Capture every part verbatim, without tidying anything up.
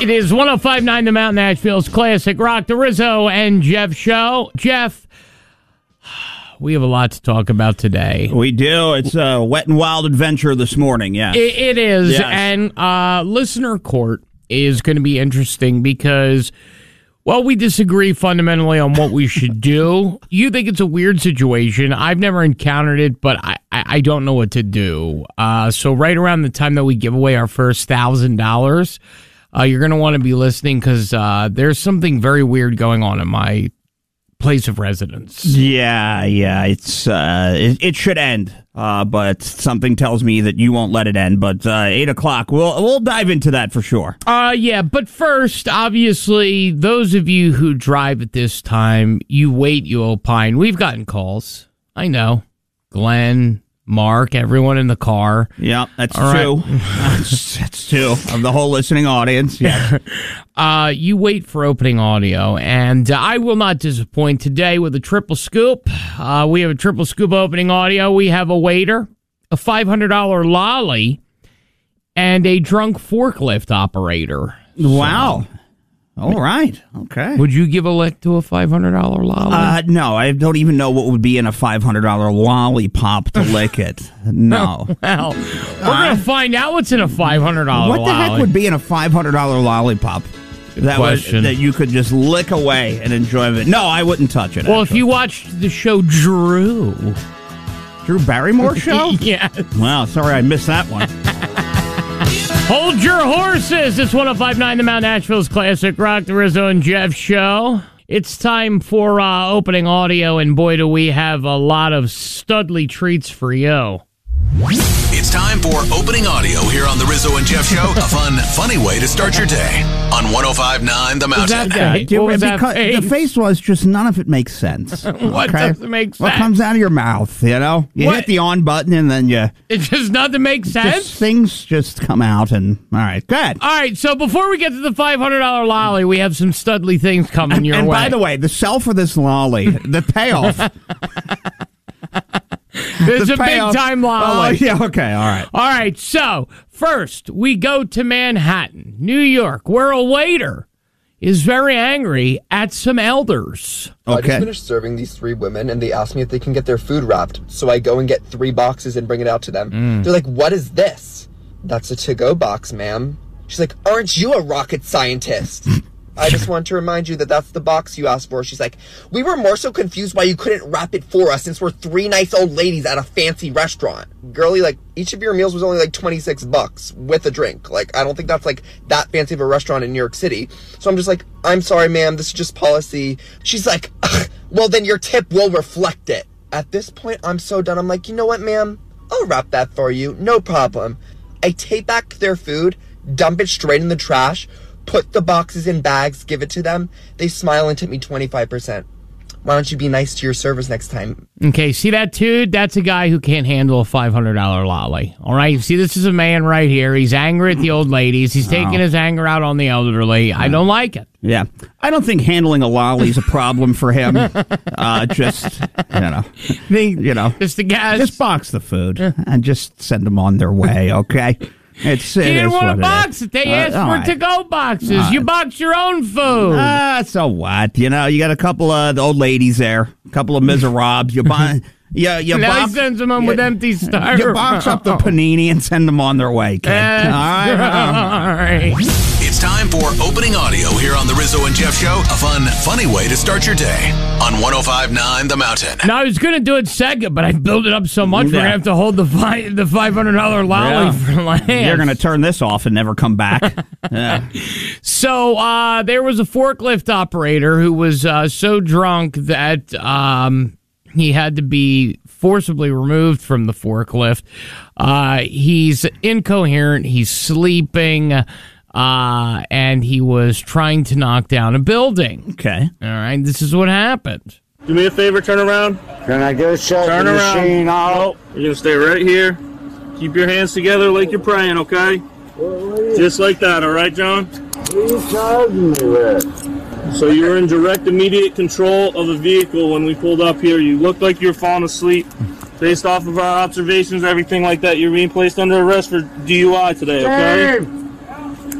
It is one oh five point nine The Mountain, Nashville's Classic Rock, the Rizzo and Jeff Show. Jeff, we have a lot to talk about today. We do. It's a wet and wild adventure this morning, yeah. It, it is, yes. And uh, listener court is going to be interesting because, well, we disagree fundamentally on what we should do. You think it's a weird situation. I've never encountered it, but I, I, I don't know what to do. Uh, so right around the time that we give away our first one thousand dollars... Uh, you're going to want to be listening because uh, there's something very weird going on in my place of residence. Yeah, yeah, it's uh, it, it should end, uh, but something tells me that you won't let it end. But uh, eight o'clock, we'll we'll dive into that for sure. Uh, yeah, but first, obviously, those of you who drive at this time, you wait, you opine. We've gotten calls. I know, Glenn, Mark, everyone in the car. Yeah, that's all two. Right. that's, that's two of the whole listening audience. Yeah. Uh, you wait for opening audio, and uh, I will not disappoint today with a triple scoop. Uh, we have a triple scoop opening audio. We have a waiter, a five hundred dollar lolly, and a drunk forklift operator. Wow. So, all right. Okay. Would you give a lick to a five hundred dollar lolly? Uh, no, I don't even know what would be in a five hundred dollar lollipop to lick it. No. Well, we're uh, going to find out what's in a five hundred dollar lolly. What the heck would be in a five hundred dollar lollipop? Good that question. Was, that you could just lick away and enjoy it. No, I wouldn't touch it. Well, actually, if you watched the show Drew. Drew Barrymore show? Yeah. Wow, sorry I missed that one. Hold your horses. It's one oh five point nine The Mount, Nashville's Classic Rock, the Rizzo and Jeff Show. It's time for uh, opening audio, and boy, do we have a lot of studly treats for you. It's time for opening audio here on the Rizzo and Jeff Show. A fun, funny way to start your day on one oh five point nine The Mountain. That, yeah, do, was that face? The face was just none of it makes sense. What okay? doesn't make sense? What comes out of your mouth, you know? You what? hit the on button and then you... It just doesn't make sense? Just, things just come out and... All right, good. All right, so before we get to the five hundred dollar lolly, we have some studly things coming your and, and way. And by the way, the sell for this lolly, the payoff... There's a payoff. Big time lolly. Oh, yeah, okay, all right. All right, so first we go to Manhattan, New York, where a waiter is very angry at some elders. Okay. I just finished serving these three women, and they asked me if they can get their food wrapped. So I go and get three boxes and bring it out to them. Mm. They're like, what is this? That's a to-go box, ma'am. She's like, aren't you a rocket scientist? I just want to remind you that that's the box you asked for. She's like, we were more so confused why you couldn't wrap it for us since we're three nice old ladies at a fancy restaurant. Girlie, like, each of your meals was only like twenty-six bucks with a drink. Like, I don't think that's like that fancy of a restaurant in New York City. So I'm just like, I'm sorry, ma'am, this is just policy. She's like, well, then your tip will reflect it. At this point, I'm so done. I'm like, you know what, ma'am? I'll wrap that for you. No problem. I take back their food, dump it straight in the trash, put the boxes in bags, give it to them. They smile and tip me twenty-five percent. Why don't you be nice to your servers next time? Okay, see that dude? That's a guy who can't handle a five hundred dollar lolly. All right, see, this is a man right here. He's angry at the old ladies. He's taking oh. his anger out on the elderly. Yeah. I don't like it. Yeah, I don't think handling a lolly is a problem for him. uh, just, you know, the, you know, just the guys. Just box the food and just send them on their way, okay? It's, you it didn't want to box it. They uh, asked for right. to-go boxes. Uh, you box your own food. Ah, uh, so what? You know, you got a couple of the old ladies there, a couple of miserables. You buy, you, you now box, he sends them on with empty styrofoam. You box up the panini and send them on their way, kid. Yes. All right. All right. It's time for opening audio here on the Rizzo and Jeff Show. A fun, funny way to start your day on one oh five point nine The Mountain. Now, I was going to do it second, but I built it up so much yeah. we're going to have to hold the fi- the five hundred dollar lolly yeah. for last. You're going to turn this off and never come back. yeah. So uh, there was a forklift operator who was uh, so drunk that um, he had to be forcibly removed from the forklift. Uh, he's incoherent. He's sleeping. Uh, and he was trying to knock down a building. Okay. All right, this is what happened. Do me a favor, turn around. Can I go check turn the around. machine out? Nope. You're going to stay right here. Keep your hands together like you're praying, okay? What, what you, Just like that, all right, John? What are you charging me with? So you were in direct, immediate control of the vehicle when we pulled up here. You looked like you were falling asleep. Based off of our observations, everything like that, you're being placed under arrest for D U I today, okay? Damn.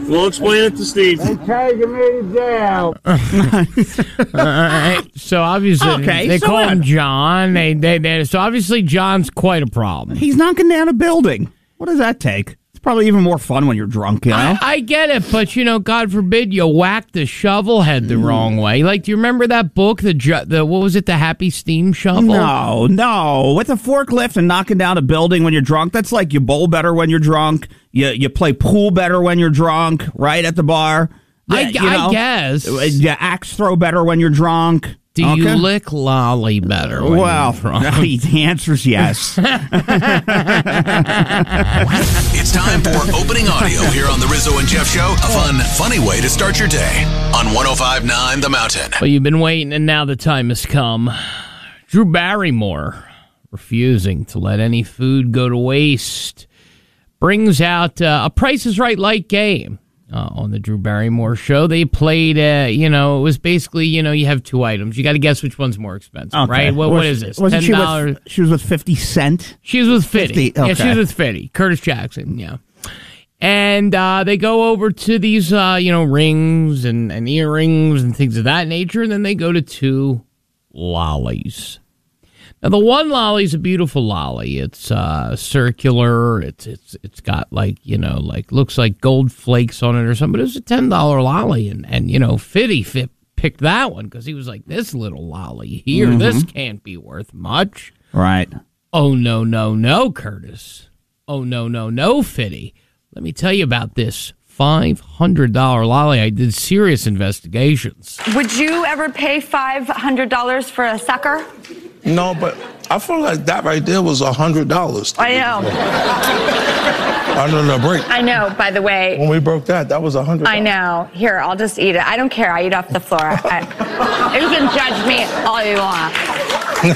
We'll explain it to Steve. They're taking me to jail. All right. So obviously okay, they so call what? him John. They, they, they, so obviously John's quite a problem. He's knocking down a building. What does that take? It's probably even more fun when you're drunk, you know? I, I get it, but, you know, God forbid you whack the shovel head the mm. wrong way. Like, do you remember that book, the, the what was it, The Happy Steam Shovel? No, no. With a forklift and knocking down a building when you're drunk, that's like you bowl better when you're drunk. You you play pool better when you're drunk, right, at the bar. I, you know, I guess. You axe throw better when you're drunk. Do okay. you lick lolly better? When well, you're drunk? The answer's yes. It's time for opening audio here on the Rizzo and Jeff Show. A fun, funny way to start your day on one oh five point nine The Mountain. Well, you've been waiting, and now the time has come. Drew Barrymore, refusing to let any food go to waste, brings out uh, a Price is Right light game. Uh, on the Drew Barrymore show, they played, uh, you know, it was basically, you know, you have two items. You got to guess which one's more expensive, okay. right? What, was, what is this? Wasn't ten dollars? She, with, she was with Fifty Cent? She was with Fifty. fifty okay. Yeah, she was with Fifty. Curtis Jackson, yeah. And uh, they go over to these, uh, you know, rings and, and earrings and things of that nature, and then they go to two lollies. Now, the one lolly is a beautiful lolly. It's uh, circular. It's it's it's got like, you know, like looks like gold flakes on it or something. But it was a ten dollar lolly. And, and you know, Fitty Fit picked that one because he was like, this little lolly here, mm-hmm. this can't be worth much. Right. Oh, no, no, no, Curtis. Oh, no, no, no, Fitty. Let me tell you about this five hundred dollar lolly. I did serious investigations. Would you ever pay five hundred dollars for a sucker? No, but I feel like that right there was one hundred dollars. I know. Under the break. I know, by the way. When we broke that, that was one hundred dollars. I know. Here, I'll just eat it. I don't care. I eat off the floor. I, you can judge me all you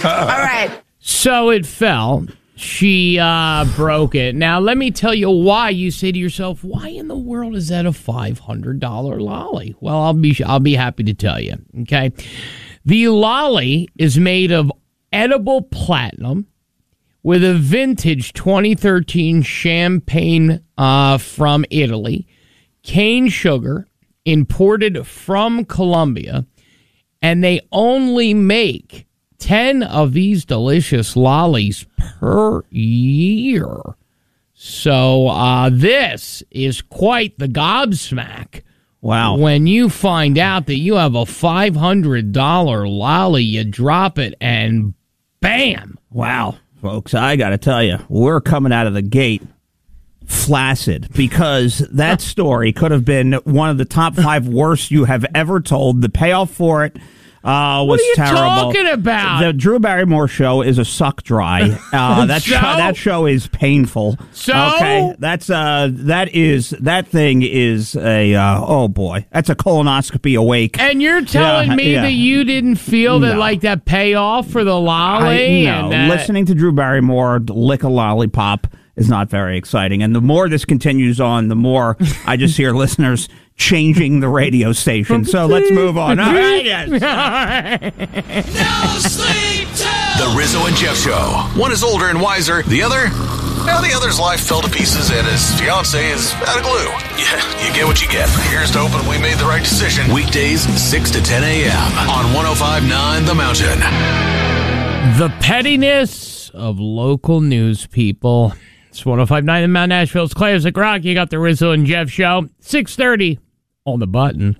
want. All right. So it fell. She uh, broke it. Now, let me tell you why. You say to yourself, why in the world is that a five hundred dollar lolly? Well, I'll be, I'll be happy to tell you, okay? The lolly is made of edible platinum with a vintage twenty thirteen champagne uh, from Italy, cane sugar imported from Colombia, and they only make ten of these delicious lollies per year. So uh, this is quite the gobsmack. Wow. When you find out that you have a five hundred dollar lolly, you drop it and bam! Wow, folks, I got to tell you, we're coming out of the gate flaccid because that story could have been one of the top five worst you have ever told. The payoff for it uh, was terrible. What are you terrible. talking about? The Drew Barrymore show is a suck dry. Uh, that, so? show, that show is painful. So? Okay, that's, uh, that, is, that thing is a, uh, oh boy, that's a colonoscopy awake. And you're telling yeah, me yeah. that you didn't feel that no. like that payoff for the lolly? I, no, and that... listening to Drew Barrymore lick a lollipop is not very exciting. And the more this continues on, the more I just hear listeners changing the radio station. So let's move on. All right, yes. All right. No sleep till the Rizzo and Jeff Show. One is older and wiser. The other, now the other's life fell to pieces and his fiance is out of glue. Yeah, you get what you get. Here's to hoping we made the right decision. Weekdays six to ten a.m. on one oh five point nine The Mountain. The pettiness of local news people. It's one oh five point nine in Mount Nashville's Classic Rock. You got the Rizzo and Jeff Show. six thirty on the button.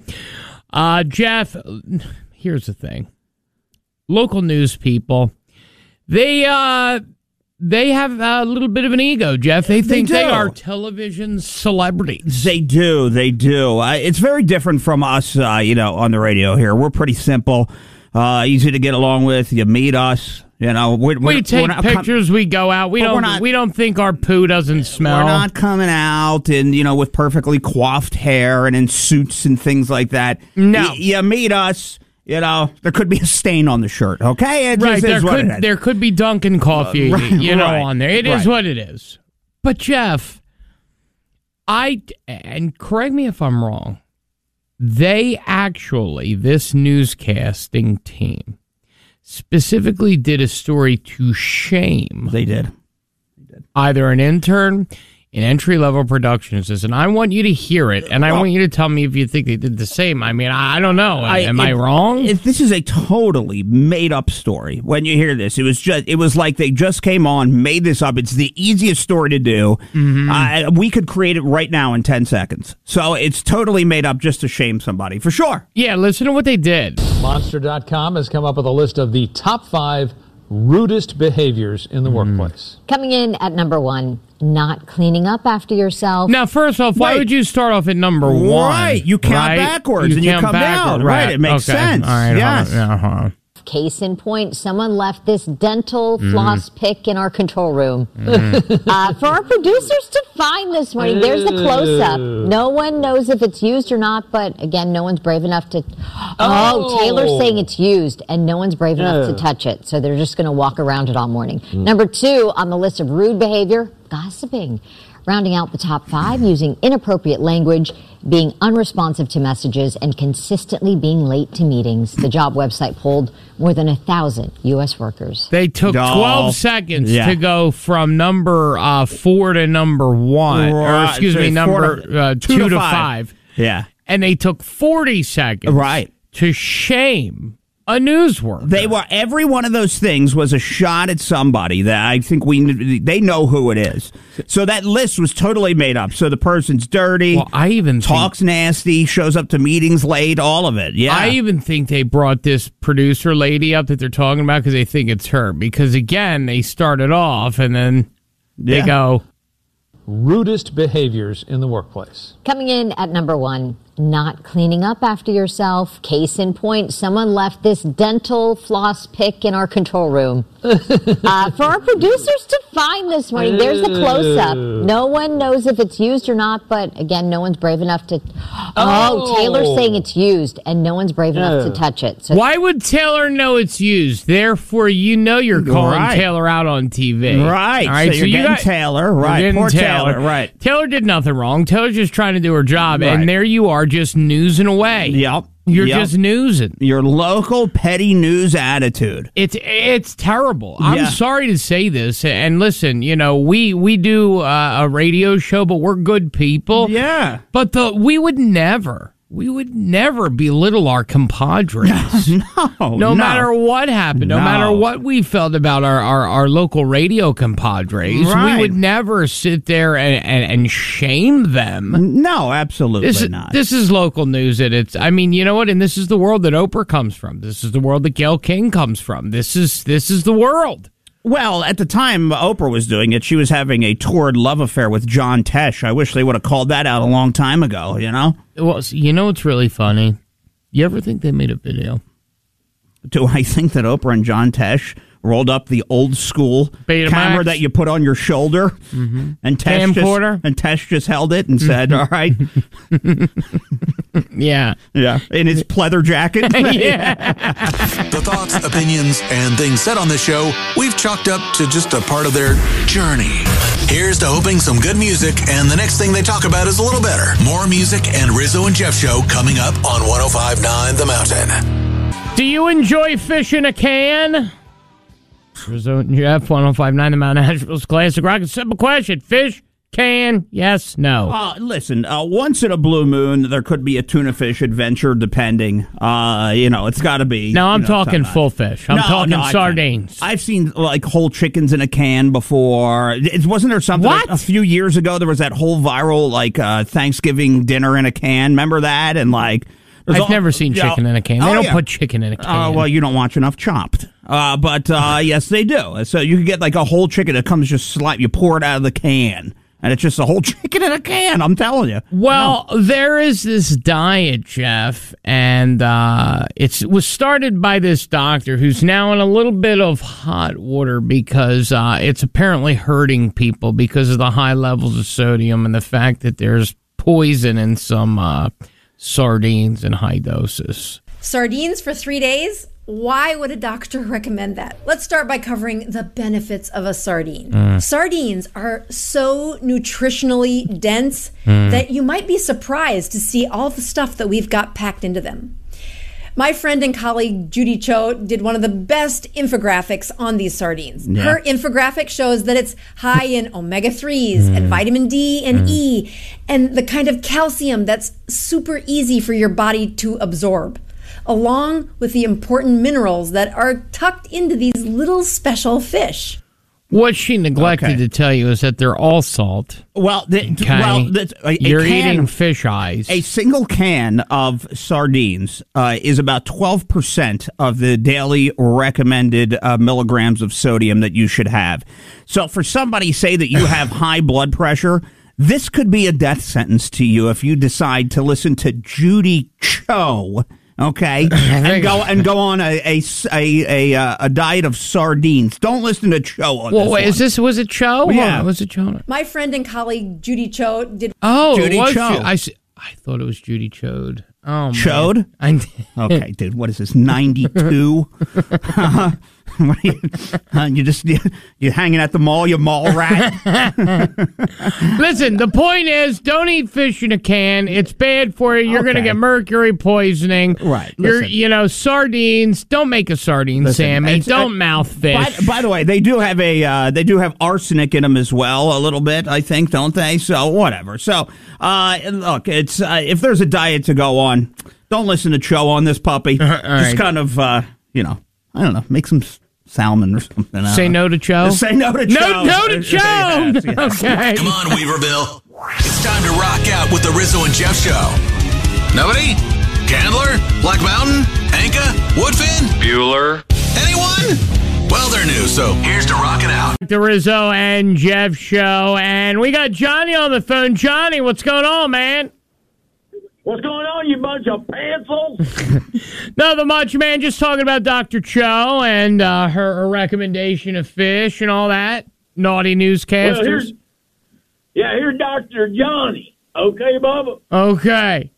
Uh, Jeff, here's the thing. Local news people, they uh, they have a little bit of an ego, Jeff. They think they, they are television celebrities. They do. They do. Uh, it's very different from us, uh, you know, on the radio here. We're pretty simple, uh, easy to get along with. You meet us. You know, we're, we we're, take we're not pictures, com- we go out. We don't not, we don't think our poo doesn't smell. We're not coming out and, you know, with perfectly coiffed hair and in suits and things like that. No. Y- you meet us, you know, there could be a stain on the shirt, okay? It right, just there is could, what it is. There could be Dunkin' coffee, uh, right, you know, right, on there. It right. is what it is. But, Jeff, I, and correct me if I'm wrong, they actually, this newscasting team, specifically did a story to shame. They did. They did. Either an intern in entry-level productions is, and I want you to hear it, and well, I want you to tell me if you think they did the same. I mean, I, I don't know. I, Am it, I wrong? It, this is a totally made-up story. When you hear this, it was just it was like they just came on, made this up. It's the easiest story to do. Mm-hmm. Uh, we could create it right now in ten seconds. So it's totally made up just to shame somebody, for sure. Yeah, listen to what they did. Monster dot com has come up with a list of the top five rudest behaviors in the mm. workplace. Coming in at number one, not cleaning up after yourself. Now, first off, why Wait. would you start off at number one? Right. You count right? backwards you and you come down. Right. right. It makes okay. sense. All right. Yes. Uh-huh. Case in point, someone left this dental mm. floss pick in our control room. Mm. uh, for our producers to find this morning, there's the close-up. No one knows if it's used or not, but again, no one's brave enough to... Oh, oh. Taylor's saying it's used, and no one's brave enough oh. to touch it, so they're just going to walk around it all morning. Mm. Number two on the list of rude behavior, gossiping. Rounding out the top five, using inappropriate language, being unresponsive to messages, and consistently being late to meetings. The job website polled more than a thousand U S workers. They took no. twelve seconds yeah. to go from number uh, four to number one, right. or excuse so me, number to, uh, two, two to, to five. five. Yeah, and they took forty seconds right. to shame a news worker. They were every one of those things was a shot at somebody that I think we they know who it is. So that list was totally made up. So the person's dirty. Well, I even talks think, nasty, shows up to meetings late, all of it. Yeah, I even think they brought this producer lady up that they're talking about because they think it's her. Because again, they started off and then they yeah. go rudest behaviors in the workplace. Coming in at number one, not cleaning up after yourself. Case in point, someone left this dental floss pick in our control room. uh, for our producers to find this morning, there's the close-up. No one knows if it's used or not, but again, no one's brave enough to... Oh, oh. Taylor's saying it's used, and no one's brave enough uh. to touch it. So why would Taylor know it's used? Therefore, you know you're calling right. Taylor out on T V. Right. All right. So, so you're you getting got, Taylor. Right. Poor Taylor. Taylor. Right. Taylor did nothing wrong. Taylor's just trying to do her job, right. and there you are, just newsing away. Yep. You're yep. just newsing. Your local petty news attitude. It's it's terrible. Yeah. I'm sorry to say this. And listen, you know, we we do uh, a radio show, but we're good people. Yeah. But the we would never, we would never belittle our compadres. no, no. No matter what happened, no, no matter what we felt about our, our, our local radio compadres, right. we would never sit there and, and, and shame them. No, absolutely this, not. This is local news. That it's, I mean, you know what? And this is the world that Oprah comes from. This is the world that Gayle King comes from. This is This is the world. Well, at the time Oprah was doing it, she was having a torrid love affair with John Tesh. I wish they would have called that out a long time ago, you know? Well, you know what's really funny? You ever think they made a video? Do I think that Oprah and John Tesh rolled up the old school Betamax camera that you put on your shoulder? Mm-hmm. And, Tesh just, and Tesh just held it and said, all right. Yeah. Yeah. In his pleather jacket. Yeah. The thoughts, opinions, and things said on this show, we've chalked up to just a part of their journey. Here's to hoping some good music, and the next thing they talk about is a little better. More music and Rizzo and Jeff show coming up on one oh five point nine The Mountain. Do you enjoy fish in a can? Rizzo and Jeff, one oh five point nine The Mountain, Nashville's Classic Rock. Simple question. Fish. Can, yes, no. Uh, listen, uh, once in a blue moon, there could be a tuna fish adventure, depending. Uh, you know, it's got to be. No, I'm you know, talking full fish. I'm no, talking no, sardines. I've seen, like, whole chickens in a can before. It, wasn't there something like, a few years ago, there was that whole viral, like, uh, Thanksgiving dinner in a can? Remember that? And, like... I've all, never seen chicken know, in a can. They oh, don't yeah. put chicken in a can. Oh, uh, well, you don't watch enough Chopped. Uh, but, uh, yes, they do. So you can get, like, a whole chicken that comes just slap. You pour it out of the can. And it's just a whole chicken in a can, I'm telling you. Well, no. there is this diet, Jeff, and uh, it's, it was started by this doctor who's now in a little bit of hot water because uh, it's apparently hurting people because of the high levels of sodium and the fact that there's poison in some uh, sardines in high doses. Sardines for three days? Why would a doctor recommend that? Let's start by covering the benefits of a sardine. Mm. Sardines are so nutritionally dense mm. that you might be surprised to see all the stuff that we've got packed into them. My friend and colleague Judy Cho did one of the best infographics on these sardines. Yeah. Her infographic shows that it's high in omega threes mm. and vitamin D and mm. E, and the kind of calcium that's super easy for your body to absorb, along with the important minerals that are tucked into these little special fish. What she neglected okay. to tell you is that they're all salt. Well, the, okay. well the, a, you're a can, eating fish eyes. A single can of sardines uh, is about twelve percent of the daily recommended uh, milligrams of sodium that you should have. So for somebody, say that you have high blood pressure, this could be a death sentence to you if you decide to listen to Judy Cho. Okay, and go and go on a a, a a a diet of sardines. Don't listen to Cho on well, this wait, one. Is this was it Cho? Yeah, on, was it Cho? My friend and colleague Judy Cho did. Oh, Judy Cho. I, I thought it was Judy Chode. Oh, Chode. I okay, dude. What is this? ninety-two. uh, you, uh, you just you, you're hanging at the mall. You mall rat. Listen, the point is, don't eat fish in a can. It's bad for you. You're okay. gonna get mercury poisoning. Right. You're, you know, sardines. Don't make a sardine listen, salmon. Don't uh, mouth fish. By, by the way, they do have a uh, they do have arsenic in them as well, a little bit, I think, don't they? So whatever. So uh, look, it's uh, if there's a diet to go on, don't listen to Cho on this puppy. Uh, just right. kind of uh, you know, I don't know, make some salmon or something. Say no to Cho. Just say no to Cho. No, no to Cho. Yes, yes. Okay. Come on, Weaverville. It's time to rock out with the Rizzo and Jeff Show. Nobody? Candler? Black Mountain? Anka? Woodfin? Bueller? Anyone? Well, they're new, so here's to rocking out. The Rizzo and Jeff Show, and we got Johnny on the phone. Johnny, what's going on, man? What's going on, you bunch of pantsels? No, the Macho Man just talking about Doctor Cho and uh, her, her recommendation of fish and all that. Naughty newscasters. Well, here's, yeah, here's Doctor Johnny. Okay, Bubba? Okay.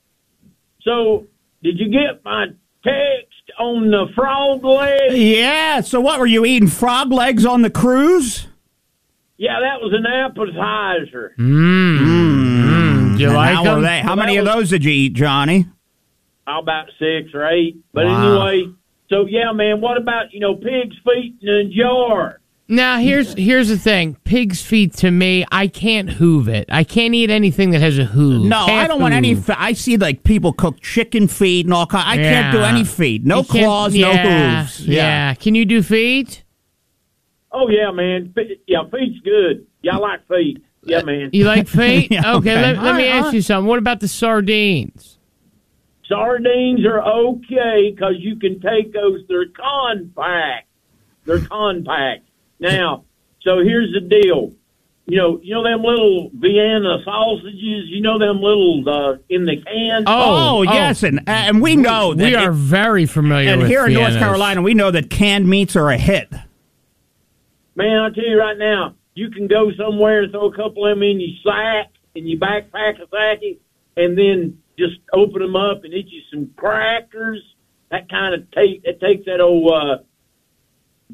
So, did you get my text on the frog legs? Yeah, so what, were you eating frog legs on the cruise? Yeah, that was an appetizer. Mmm. Mm. You like how, they? how many was, of those did you eat, Johnny? About six or eight. But wow. anyway, so yeah, man, what about, you know, pig's feet in a jar? Now, here's here's the thing. Pig's feet, to me, I can't hoove it. I can't eat anything that has a hoove. No, can't I don't hoove. want any. I see, like, people cook chicken feet and all kinds. I yeah. can't do any feet. No you claws, yeah, no hooves. Yeah. yeah. Can you do feet? Oh, yeah, man. Yeah, feet's good. Yeah, I like feet. Yeah, man. You like feet? Okay, okay. Let, let me ask you something. What about the sardines? Sardines are okay because you can take those. They're compact. They're compact. Now, so here's the deal. You know, you know them little Vienna sausages. You know them little uh, in the can. Oh, oh yes, and uh, and we know that we are it, very familiar. And with here Viennas. in North Carolina, we know that canned meats are a hit. Man, I tell you right now. You can go somewhere and throw a couple of them in your sack, in your backpack of sacky, and then just open them up and eat you some crackers. That kind of take it takes that old uh,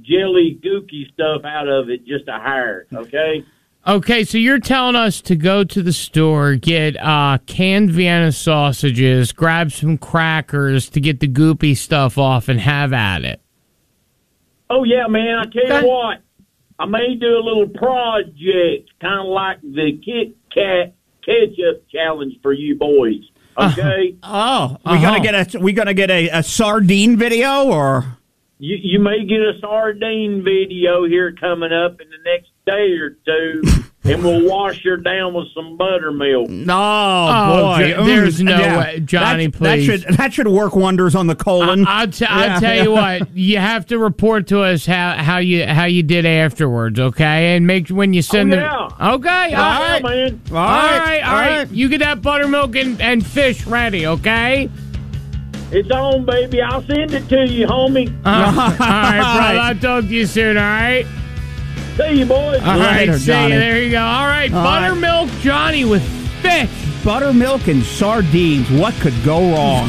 jelly gooky stuff out of it just a hair. Okay. Okay, so you're telling us to go to the store, get uh, canned Vienna sausages, grab some crackers to get the goopy stuff off, and have at it. Oh yeah, man! I tell you that- what. I may do a little project, kind of like the Kit Kat ketchup challenge for you boys. Okay. Uh, oh, uh-huh. we gonna get a we gonna get a, a sardine video, or you you may get a sardine video here coming up in the next day or two, and we'll wash her down with some buttermilk. No, oh, boy, J- there's no yeah. way, Johnny. That, please, that should that should work wonders on the colon. I, I'll, t- yeah. I'll tell you what, you have to report to us how, how you how you did afterwards, okay? And make when you send oh, yeah. them. Okay, all, all right, man. All, all right, right, all right. right. You get that buttermilk and, and fish ready, okay? It's on, baby. I'll send it to you, homie. Uh, all right, bro. I'll talk to you soon. All right. See you, boys. All right, Later, see Johnny. you. There you go. All right, All Buttermilk right. Johnny with fish. buttermilk and sardines. What could go wrong?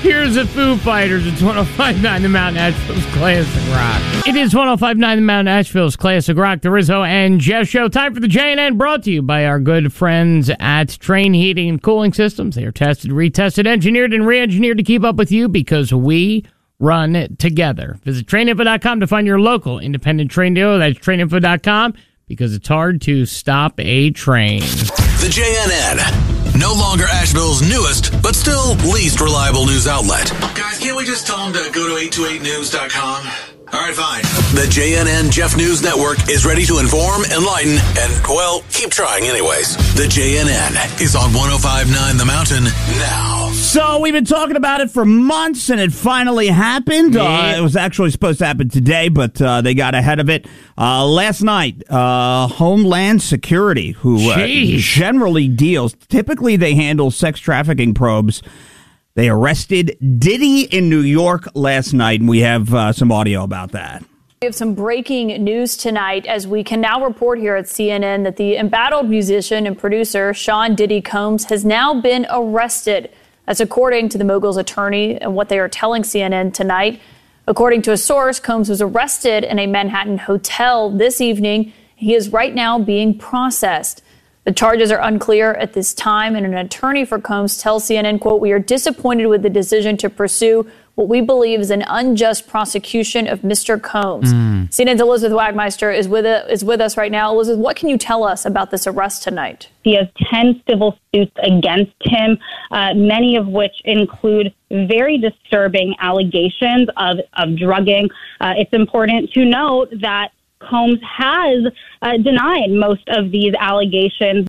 Here's the Foo Fighters. It's one oh five point nine The Mountain, Asheville's Classic Rock. It is one oh five point nine The Mountain, Asheville's Classic Rock. The Rizzo and Jeff Show. Time for the J N N, brought to you by our good friends at Trane Heating and Cooling Systems. They are tested, retested, engineered, and re-engineered to keep up with you because we run together. Visit Trane Info dot com to find your local independent Trane dealer. That's Trane Info dot com. Because it's hard to stop a train. The J N N, no longer Asheville's newest, but still least reliable news outlet. Guys, can't we just tell them to go to eight two eight news dot com? All right, fine. The J N N Jeff News Network is ready to inform, enlighten, and, well, keep trying anyways. The J N N is on one oh five point nine The Mountain now. So we've been talking about it for months, and it finally happened. Yeah. Uh, it was actually supposed to happen today, but uh, they got ahead of it. Uh, last night, uh, Homeland Security, who uh, generally deals, typically they handle sex trafficking probes. They arrested Diddy in New York last night, and we have uh, some audio about that. We have some breaking news tonight, as we can now report here at C N N that the embattled musician and producer Sean Diddy Combs has now been arrested. That's according to the mogul's attorney and what they are telling C N N tonight. According to a source, Combs was arrested in a Manhattan hotel this evening. He is right now being processed. The charges are unclear at this time, and an attorney for Combs tells C N N, quote, "We are disappointed with the decision to pursue what we believe is an unjust prosecution of Mister Combs." Mm. C N N's Elizabeth Wagmeister is with, a, is with us right now. Elizabeth, what can you tell us about this arrest tonight? He has ten civil suits against him, uh, many of which include very disturbing allegations of, of drugging. Uh, it's important to note that Combs has uh, denied most of these allegations.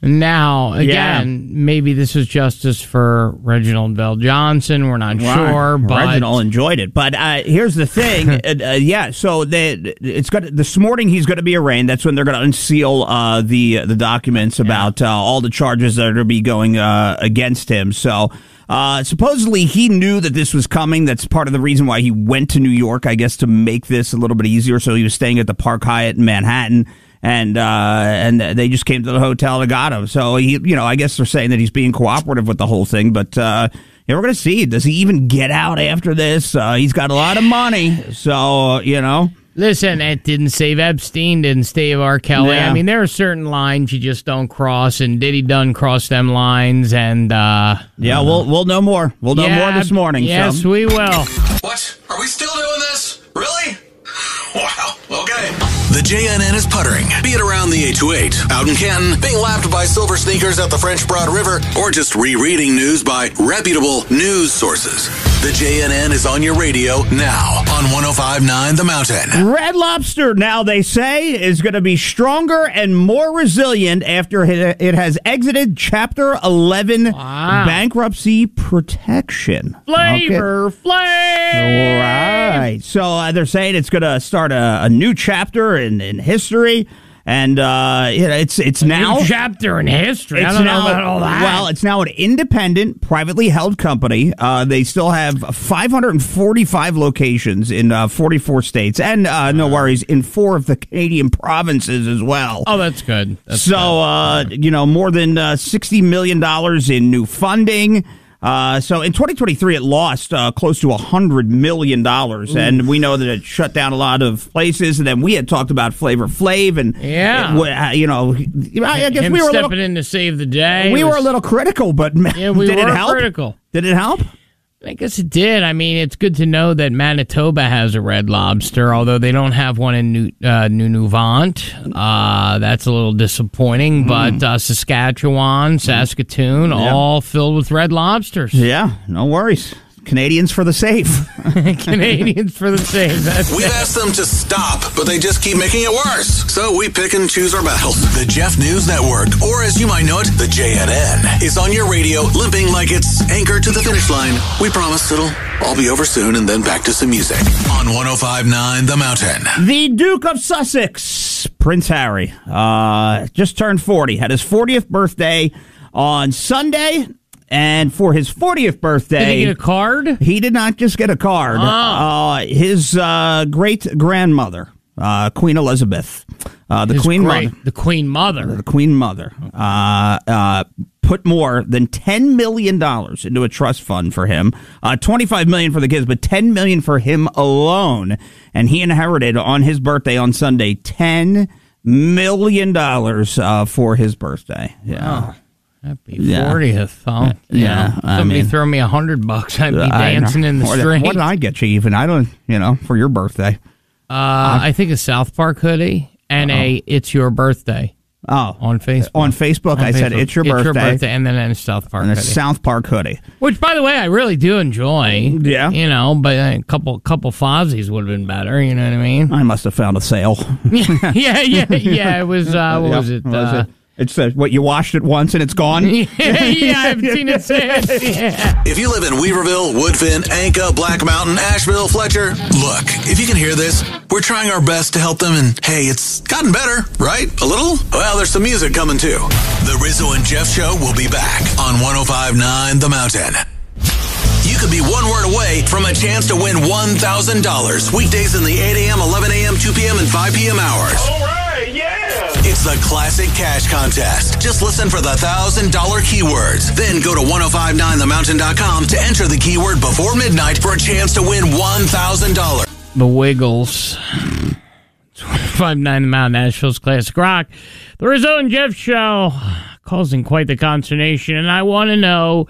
Now, again, yeah. Maybe this is justice for Reginald VelJohnson. We're not right. sure, but Reginald enjoyed it. But uh, here's the thing, uh, uh, yeah. So they, it's got this morning. He's going to be arraigned. That's when they're going to unseal uh, the the documents about yeah. uh, all the charges that are going to be going uh, against him. So. Uh, supposedly he knew that this was coming. That's part of the reason why he went to New York, I guess, to make this a little bit easier. So he was staying at the Park Hyatt in Manhattan, and uh, and they just came to the hotel and got him. So he, you know, I guess they're saying that he's being cooperative with the whole thing, but uh, yeah, we're gonna see. Does he even get out after this? Uh, he's got a lot of money, so you know. Listen, it didn't save Epstein, didn't save R. Kelly. Yeah. I mean, there are certain lines you just don't cross, and Diddy done cross them lines, and, uh... Yeah, uh, we'll we'll know more. We'll know yeah, more this morning. Yes, so. We will. What? Are we still doing this? Really? Wow, okay. The J N N is puttering, be it around the eight two eight, out in Canton, being lapped by silver sneakers at the French Broad River, or just rereading news by reputable news sources. The J N N is on your radio now on one oh five point nine The Mountain. Red Lobster, now they say, is going to be stronger and more resilient after it has exited Chapter eleven wow. bankruptcy protection. Flavor okay. Flav! All right. So uh, they're saying it's going to start a, a new chapter in, in history. And uh, it's it's a now... new chapter in history. I don't now, know about all that. Well, it's now an independent, privately held company. Uh, they still have five hundred forty-five locations in uh, forty-four states. And, uh, no worries, in four of the Canadian provinces as well. Oh, that's good. That's so, good. Uh, you know, more than uh, sixty million dollars in new funding. Uh, so in twenty twenty-three, it lost uh, close to one hundred million dollars, ooh. And we know that it shut down a lot of places, and then we had talked about Flavor Flav, and, yeah. it, you know, I guess Him we were stepping a little, in to save the day. We was, were a little critical, but yeah, we did were it help? Critical. Did it help? I guess it did. I mean, it's good to know that Manitoba has a Red Lobster, although they don't have one in New uh, Nunavut. Uh, that's a little disappointing, mm. but uh, Saskatchewan, Saskatoon, yeah. all filled with Red Lobsters. Yeah, no worries. Canadians for the safe. Canadians for the safe. That's We've it. asked them to stop, but they just keep making it worse. So we pick and choose our battles. The Jeff News Network, or as you might know it, the J N N, is on your radio, limping like it's anchored to the finish line. We promise it'll all be over soon, and then back to some music. On one oh five point nine The Mountain. The Duke of Sussex, Prince Harry, uh, just turned forty, had his fortieth birthday on Sunday. And for his fortieth birthday... Did he get a card? He did not just get a card. Oh. Uh, his uh, great-grandmother uh, Queen Elizabeth, uh, the, Queen mother, the Queen Mother, the Queen Mother, uh, uh, put more than ten million dollars into a trust fund for him, uh, twenty-five million dollars for the kids, but ten million dollars for him alone. And he inherited on his birthday on Sunday ten million dollars uh, for his birthday. Yeah. Wow. Happy yeah. fortieth, huh? Yeah. You know, somebody mean, throw me a hundred bucks, I'd be dancing in the street. What did I get you even? I don't, you know, for your birthday. Uh, uh I think a South Park hoodie and uh-oh. a It's Your Birthday. Oh. On Facebook. On Facebook, on I Facebook. said It's Your Birthday. It's Your Birthday, and then a South Park and hoodie. And a South Park hoodie. Which, by the way, I really do enjoy. Yeah. You know, but a couple couple Fozzies would have been better, you know what I mean? I must have found a sale. yeah, yeah, yeah, yeah. It was, uh, what yep. was it? What uh, was it? It's uh, what, you washed it once and it's gone? yeah, I've seen it since. Yeah. If you live in Weaverville, Woodfin, Anka, Black Mountain, Asheville, Fletcher, look, if you can hear this, we're trying our best to help them, and hey, it's gotten better, right? A little? Well, there's some music coming too. The Rizzo and Jeff Show will be back on one oh five point nine The Mountain. You could be one word away from a chance to win one thousand dollars weekdays in the eight a.m., eleven a.m., two p.m., and five p.m. hours. All right, yeah! It's the Classic Cash Contest. Just listen for the one thousand dollars keywords. Then go to ten fifty-nine the mountain dot com to enter the keyword before midnight for a chance to win one thousand dollars. The Wiggles. ten fifty-nine The Mountain, Nashville's Classic Rock. The Rizzo and Jeff Show, causing quite the consternation. And I want to know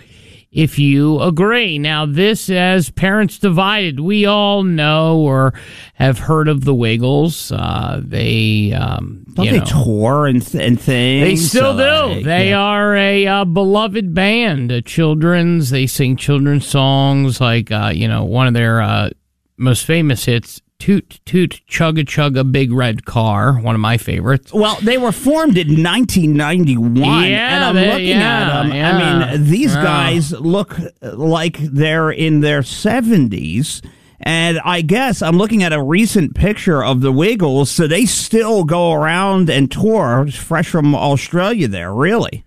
if you agree. Now, this as Parents Divided. We all know or have heard of the Wiggles. Uh, they, um, Don't you they know, tour and, th- and things? They still so, do. Uh, they yeah. are a uh, beloved band. A children's. They sing children's songs like, uh, you know, one of their uh, most famous hits, Toot, toot, chugga, chugga, big red car. One of my favorites. Well, they were formed in nineteen ninety-one, yeah, and I'm they, looking yeah, at them. Yeah. I mean, these yeah. guys look like they're in their seventies, and I guess I'm looking at a recent picture of the Wiggles, so they still go around and tour, fresh from Australia there, really.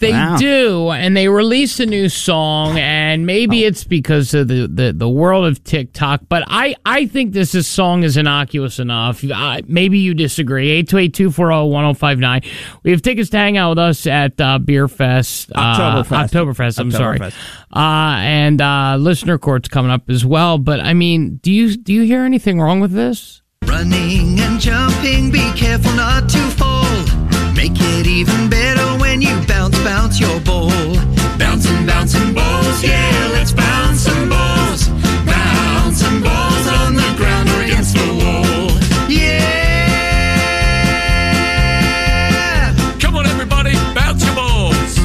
They wow. do, and they released a new song, and maybe oh. it's because of the, the, the world of TikTok, but I, I think this, this song is innocuous enough. I, maybe you disagree. eight two eight, two four zero, one zero five nine. We have tickets to hang out with us at uh, Beer Fest. Oktoberfest. Uh, Oktoberfest, I'm Oktoberfest. sorry. Uh, and uh, Listener Court's coming up as well, but I mean, do you do you hear anything wrong with this? Running and jumping, be careful not to fall. Make it even better when you bounce, bounce your ball. Bouncing, bouncing balls, yeah, let's bounce some balls. Bounce some balls on the ground or against the wall. Yeah! Come on, everybody, bounce your balls.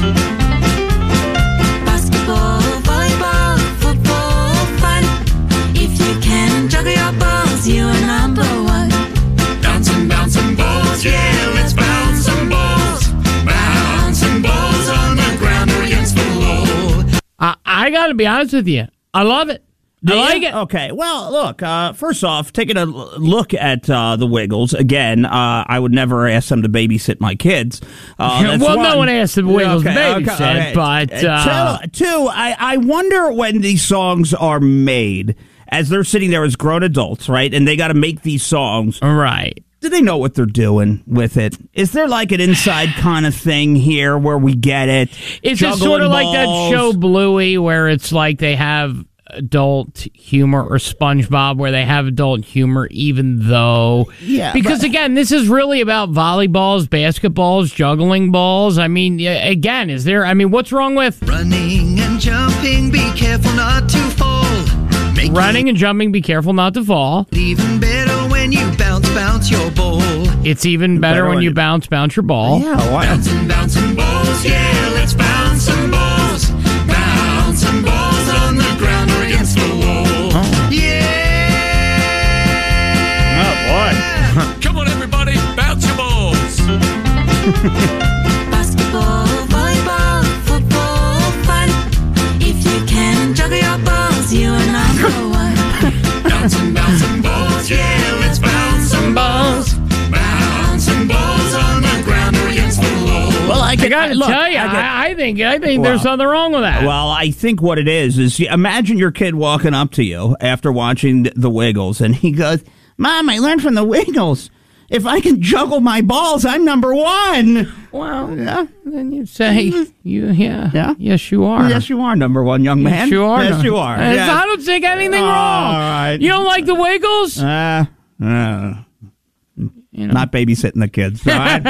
Basketball, volleyball, football, fun. If you can juggle your balls, you are number one. Bouncing, bouncing balls, yeah, let's bounce. I, I got to be honest with you. I love it. Do I like you? it. Okay. Well, look, uh, first off, taking a look at uh, the Wiggles, again, uh, I would never ask them to babysit my kids. Uh, that's well, one. no one asked the Wiggles okay, to babysit, okay, okay. but... Uh, Two, two I, I wonder when these songs are made, as they're sitting there as grown adults, right? And they got to make these songs. Right. Do they know what they're doing with it? Is there like an inside kind of thing here where we get it? Is it sort of balls? like that show Bluey where it's like they have adult humor, or SpongeBob where they have adult humor even though... Yeah, because but, again, this is really about volleyballs, basketballs, juggling balls. I mean, again, is there... I mean, what's wrong with... Running and jumping, be careful not to fall. Make Running it. and jumping, be careful not to fall. Even better when you bounce, bounce your ball. It's even better, better when, when you bounce, bounce your ball. Yeah, wow. Bouncing, bouncing balls, yeah, let's bounce some balls. Bounce some balls on the ground or against the wall. Oh. Yeah! Oh, boy. Come on, everybody, bounce your balls. Basketball, volleyball, football, fun. If you can juggle your balls, you are number one. Bouncing, bouncing balls, yeah, let's bounce some balls. Bounce some balls on the ground or against the wall. Well, I, I got to tell you, I, could, I, I think I think well, there's something wrong with that. Well, I think what it is is, imagine your kid walking up to you after watching The Wiggles, and he goes, Mom, I learned from the Wiggles. If I can juggle my balls, I'm number one. Well, yeah. Then you say, you, yeah, yeah, yes, you are. Yes, you are number one, young man. Yes, you are. Yes, you are. Yes. I don't think anything oh, wrong. All right. You don't like the Wiggles? Uh, uh, you know. Not babysitting the kids. All right?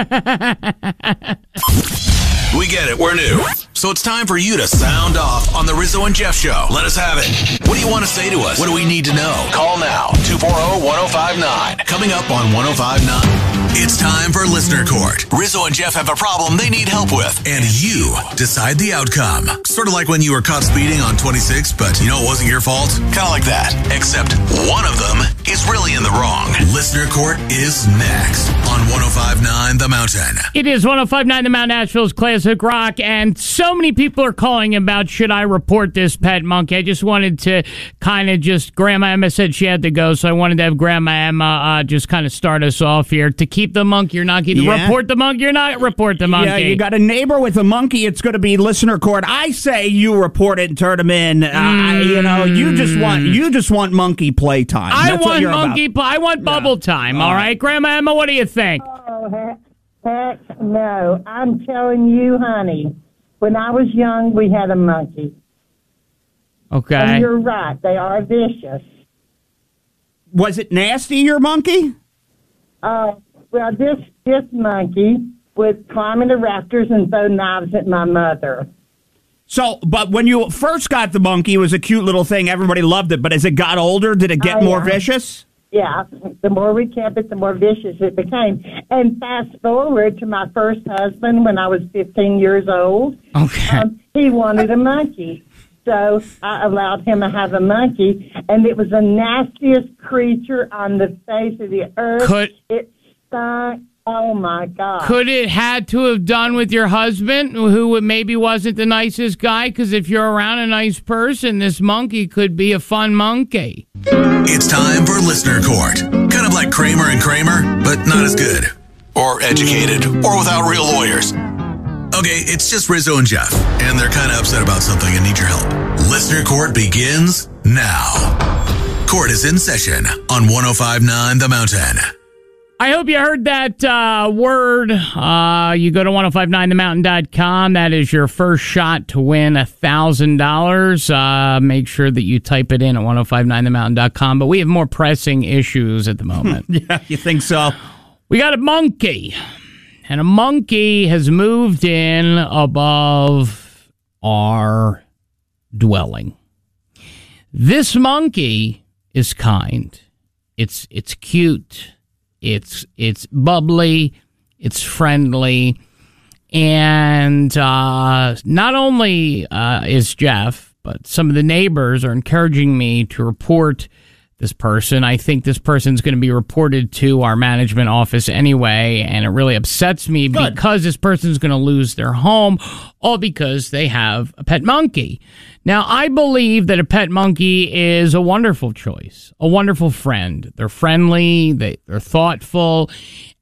We get it. We're new. So it's time for you to sound off on the Rizzo and Jeff Show. Let us have it. What do you want to say to us? What do we need to know? Call now. two four zero, one zero five nine. Coming up on one oh five nine. It's time for Listener Court. Rizzo and Jeff have a problem they need help with, and you decide the outcome. Sort of like when you were caught speeding on twenty-six, but you know it wasn't your fault. Kind of like that. Except one of them is really in the wrong. Listener Court is next on one oh five nine The Mountain. It is one oh five nine The Mountain, Nashville's classic rock, and so many people are calling about, should I report this pet monkey? I just wanted to kind of just, Grandma Emma said she had to go, so I wanted to have Grandma Emma uh, just kind of start us off here. To keep the monkey or not keep the yeah. report the monkey or not report the monkey. Yeah, you got a neighbor with a monkey, it's going to be listener court. I say you report it and turn him in. Mm. I, you know, you just want you just want monkey playtime. I That's want monkey play. I want bubble yeah. time. All right. right, Grandma Emma, what do you think? Oh, heck, heck no. I'm telling you, honey. When I was young, we had a monkey. Okay. And you're right. They are vicious. Was it nasty, your monkey? Uh, well, this this monkey would climb into rafters and throw knives at my mother. So, but when you first got the monkey, it was a cute little thing. Everybody loved it. But as it got older, did it get oh, yeah. more vicious? Yeah. The more we kept it, the more vicious it became. And fast forward to my first husband when I was fifteen years old. Okay. Um, he wanted a monkey. So I allowed him to have a monkey, and it was the nastiest creature on the face of the earth. Could, it stunk. Oh, my God. Could it had to have done with your husband, who maybe wasn't the nicest guy? Because if you're around a nice person, this monkey could be a fun monkey. It's time for Listener Court. Kind of like Kramer and Kramer, but not as good. Or educated. Or without real lawyers. Okay, it's just Rizzo and Jeff, and they're kind of upset about something and need your help. Listener Court begins now. Court is in session on one oh five nine The Mountain. I hope you heard that uh, word. Uh, you go to one oh five nine the mountain dot com. That is your first shot to win one thousand dollars. Uh, make sure that you type it in at one oh five nine the mountain dot com. But we have more pressing issues at the moment. Yeah, you think so? We got a monkey. And a monkey has moved in above our dwelling. This monkey is kind. It's it's cute. It's it's bubbly. It's friendly. And uh, not only uh, is Jeff, but some of the neighbors are encouraging me to report this person. I think this person's going to be reported to our management office anyway, and it really upsets me Good. because this person's going to lose their home, all because they have a pet monkey. Now, I believe that a pet monkey is a wonderful choice, a wonderful friend. They're friendly, they, they're thoughtful,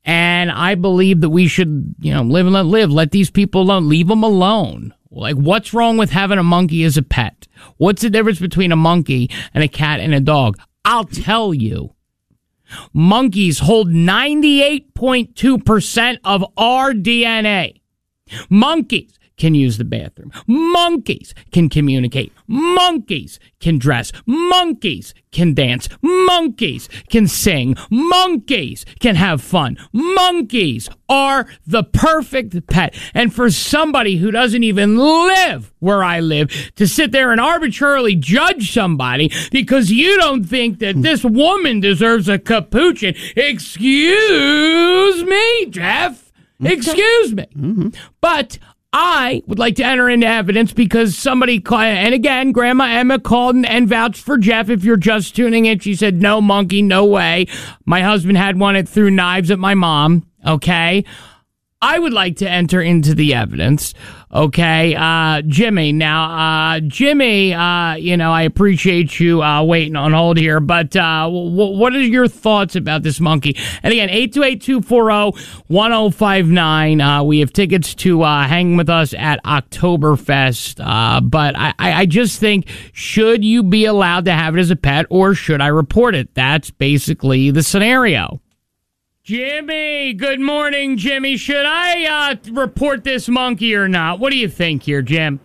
and I believe that we should, you know, live and let live. Let these people alone. Leave them alone. Like, what's wrong with having a monkey as a pet? What's the difference between a monkey and a cat and a dog? I'll tell you, monkeys hold ninety-eight point two percent of our D N A. Monkeys can use the bathroom. Monkeys can communicate. Monkeys can dress. Monkeys can dance. Monkeys can sing. Monkeys can have fun. Monkeys are the perfect pet. And for somebody who doesn't even live where I live to sit there and arbitrarily judge somebody because you don't think that this woman deserves a capuchin, excuse me, Jeff, excuse me. Mm-hmm. But I would like to enter into evidence because somebody called, and again, Grandma Emma called and, and vouched for Jeff. If you're just tuning in, she said, no monkey, no way. My husband had one. It threw knives at my mom. Okay. I would like to enter into the evidence, okay? Uh, Jimmy, now, uh, Jimmy, uh, you know, I appreciate you uh, waiting on hold here, but uh, w- what are your thoughts about this monkey? And again, eight two eight, two four zero, one zero five nine. Uh, we have tickets to uh, hang with us at Oktoberfest, uh, but I-, I just think, should you be allowed to have it as a pet, or should I report it? That's basically the scenario. Jimmy, good morning, Jimmy. Should I uh, report this monkey or not? What do you think here, Jim?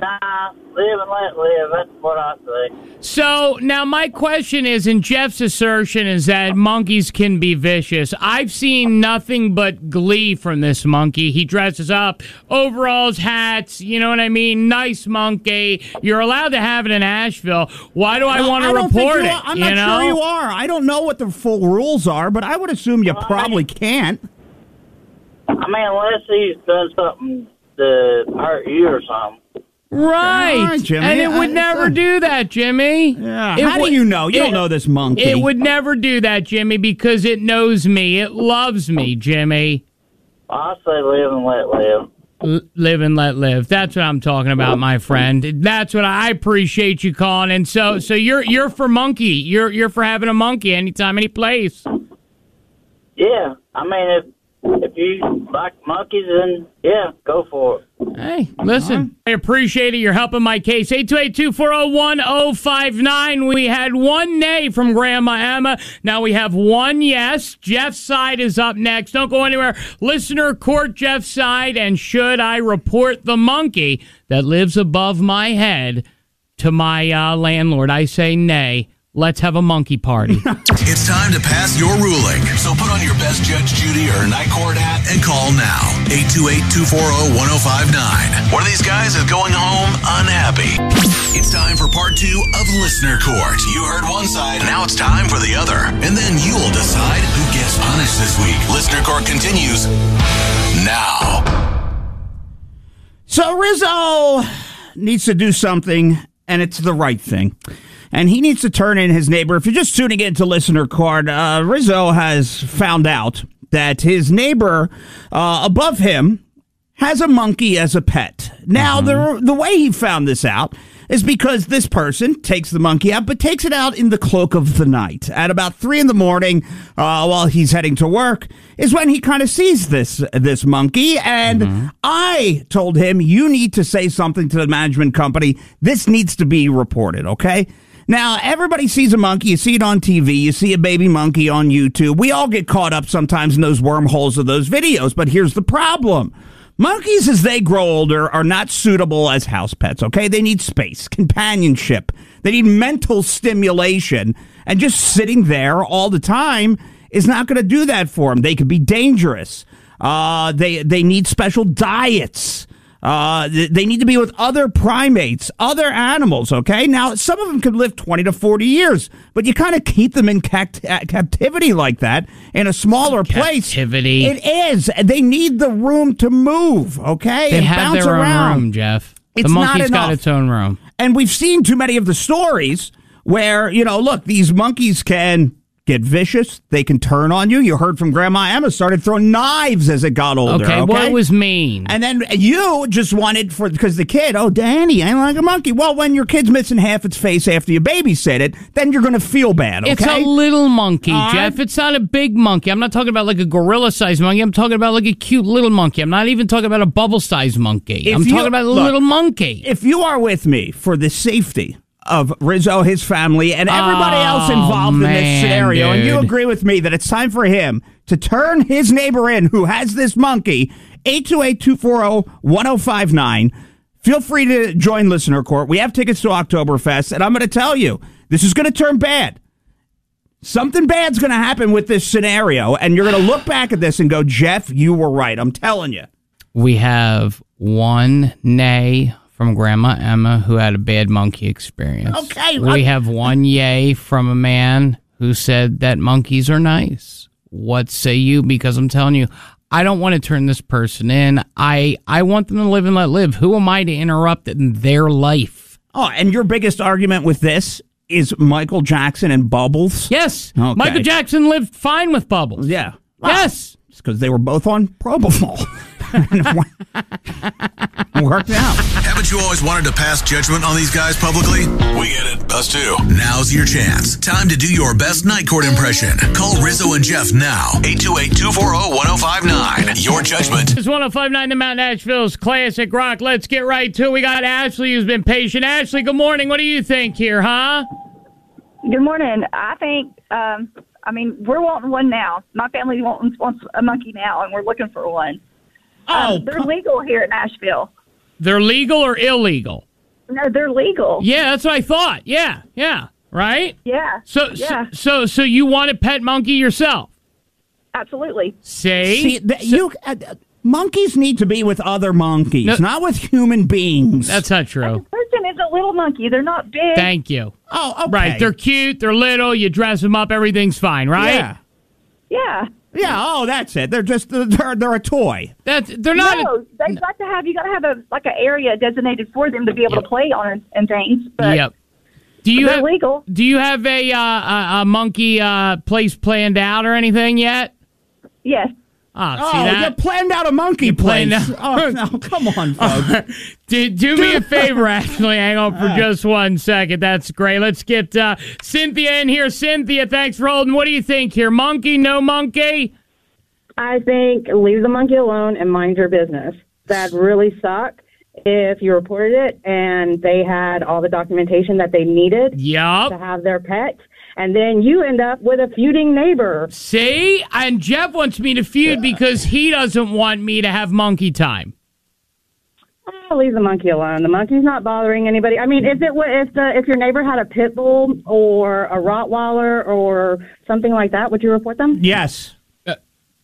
Nah, live and let live. That's what I think. So, now my question is, and Jeff's assertion is that monkeys can be vicious. I've seen nothing but glee from this monkey. He dresses up, overalls, hats, you know what I mean? Nice monkey. You're allowed to have it in Asheville. Why do I well, want to report it? I'm not you know? sure you are. I don't know what the full rules are, but I would assume you well, probably I, can't. I mean, unless he's done something to hurt you or something. Right, right Jimmy. And it would I, never uh, do that, Jimmy. Yeah. How would, do you know? You it, don't know this monkey. It would never do that, Jimmy, because it knows me. It loves me, Jimmy. I say live and let live. L- live and let live. That's what I'm talking about, my friend. That's what I, I appreciate you calling. And so, so you're you're for monkey. You're you're for having a monkey anytime, any place. Yeah, I mean if. If you like monkeys, then, yeah, go for it. Hey, listen, I appreciate it. You're helping my case. eight two eight, two four zero, one zero five nine. We had one nay from Grandma Emma. Now we have one yes. Jeff's side is up next. Don't go anywhere. Listener, court Jeff's side. And should I report the monkey that lives above my head to my uh, landlord? I say nay. Let's have a monkey party. It's time to pass your ruling. So put on your best Judge Judy or Night Court hat and call now. eight two eight, two four zero, one zero five nine. One of these guys is going home unhappy. It's time for part two of Listener Court. You heard one side, now it's time for the other. And then you'll decide who gets punished this week. Listener Court continues now. So Rizzo needs to do something, and it's the right thing. And he needs to turn in his neighbor. If you're just tuning in to Listener Court, uh, Rizzo has found out that his neighbor uh, above him has a monkey as a pet. Now, uh-huh. the the way he found this out is because this person takes the monkey out, but takes it out in the cloak of the night. At about three in the morning, uh, while he's heading to work, is when he kind of sees this this monkey. And mm-hmm. I told him, you need to say something to the management company. This needs to be reported, okay? Now, everybody sees a monkey. You see it on T V. You see a baby monkey on YouTube. We all get caught up sometimes in those wormholes of those videos. But here's the problem. Monkeys, as they grow older, are not suitable as house pets, okay? They need space, companionship. They need mental stimulation. And just sitting there all the time is not going to do that for them. They could be dangerous. Uh, they, they need special diets. Uh, they need to be with other primates, other animals, okay? Now, some of them could live twenty to forty years, but you kind of keep them in cact- captivity like that in a smaller captivity. place. It is. They need the room to move, okay? They and have bounce their around. own room, Jeff. It's the monkey's not enough. got its own room. And we've seen too many of the stories where, you know, look, these monkeys can get vicious. They can turn on you. You heard from Grandma Emma started throwing knives as it got older. Okay, okay? Well, it was mean. And then you just wanted for because the kid, oh, Danny, I ain't like a monkey. Well, when your kid's missing half its face after you babysit it, then you're going to feel bad, okay? It's a little monkey, uh, Jeff. It's not a big monkey. I'm not talking about like a gorilla-sized monkey. I'm talking about like a cute little monkey. I'm not even talking about a bubble-sized monkey. I'm you, talking about a look, little monkey. If you are with me for the safety of Rizzo, his family, and everybody oh, else involved man, in this scenario. Dude. And you agree with me that it's time for him to turn his neighbor in who has this monkey, eight two eight, two four zero, one zero five nine. Feel free to join Listener Court. We have tickets to Oktoberfest, and I'm going to tell you, this is going to turn bad. Something bad's going to happen with this scenario, and you're going to look back at this and go, Jeff, you were right. I'm telling you. We have one nay from Grandma Emma, who had a bad monkey experience. Okay. We I'm, have one yay from a man who said that monkeys are nice. What say you? Because I'm telling you, I don't want to turn this person in. I, I want them to live and let live. Who am I to interrupt in their life? Oh, and your biggest argument with this is Michael Jackson and bubbles? Yes. Okay. Michael Jackson lived fine with bubbles. Yeah. Wow. Yes. because they were both on Propofol. It worked out. Haven't you always wanted to pass judgment on these guys publicly? We get it. Us too. Now's your chance. Time to do your best Night Court impression. Call Rizzo and Jeff now. eight two eight, two four zero, one zero five nine. Your judgment. It's one oh five point nine The Mountain, Asheville's classic rock. Let's get right to it. We got Ashley who's been patient. Ashley, good morning. What do you think here, huh? Good morning. I think... Um, I mean, we're wanting one now. My family wants, wants a monkey now, and we're looking for one. Oh, um, they're legal here in Nashville. They're legal or illegal? No, they're legal. Yeah, that's what I thought. Yeah, yeah, right? Yeah. So, yeah. so, so, so you want a pet monkey yourself? Absolutely. See, See the, so, you uh, monkeys need to be with other monkeys, no, not with human beings. That's not true. Is a little monkey. They're not big. Thank you. Oh, okay. Right. They're cute. They're little. You dress them up. Everything's fine, right? Yeah. Yeah. Yeah. Oh, that's it. They're just they're they're a toy. That's they're not. No, a, they've no. got to have. You got to have a like an area designated for them to be able yep. to play on and things. But yep. Do you have legal? Do you have a uh, a, a monkey uh, place planned out or anything yet? Yes. Oh, oh see that? You planned out a monkey place. Oh, no, come on, folks. do, do me a favor, actually. Hang on for just one second. That's great. Let's get uh, Cynthia in here. Cynthia, thanks for holding. What do you think here? Monkey, no monkey? I think leave the monkey alone and mind your business. That'd really suck if you reported it and they had all the documentation that they needed yep. to have their pet. And then you end up with a feuding neighbor. See? And Jeff wants me to feud yeah. because he doesn't want me to have monkey time. I'll leave the monkey alone. The monkey's not bothering anybody. I mean, if it if the, if your neighbor had a pit bull or a Rottweiler or something like that, would you report them? Yes. Uh,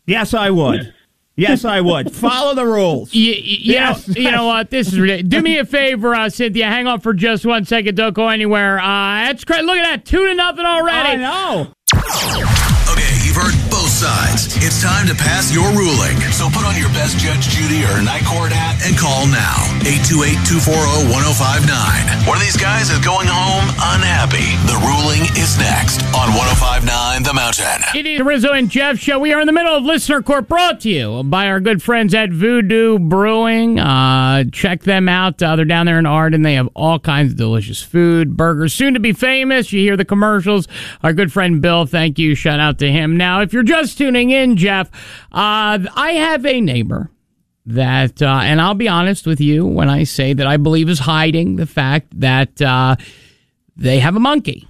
yes, I would. Yes, I would. Follow the rules. You, you, yes. know, you know what? This is ridiculous. Do me a favor, uh, Cynthia. Hang on for just one second. Don't go anywhere. Uh, that's crazy. Look at that. Two to nothing already. I know. Okay, you've heard both sides. It's time to pass your ruling. So put on your best Judge Judy or Night Court hat and call now. eight two eight, two four zero, one zero five nine. One of these guys is going home unhappy. The ruling is next on one oh five point nine The Mountain. It is the Rizzo and Jeff Show. We are in the middle of Listener Court, brought to you by our good friends at Voodoo Brewing. Uh, check them out. Uh, they're down there in Arden. They have all kinds of delicious food, burgers, soon to be famous. You hear the commercials. Our good friend Bill, thank you. Shout out to him. Now, if you're just tuning in, Jeff, uh, I have a neighbor that, uh, and I'll be honest with you when I say that I believe is hiding the fact that uh, they have a monkey.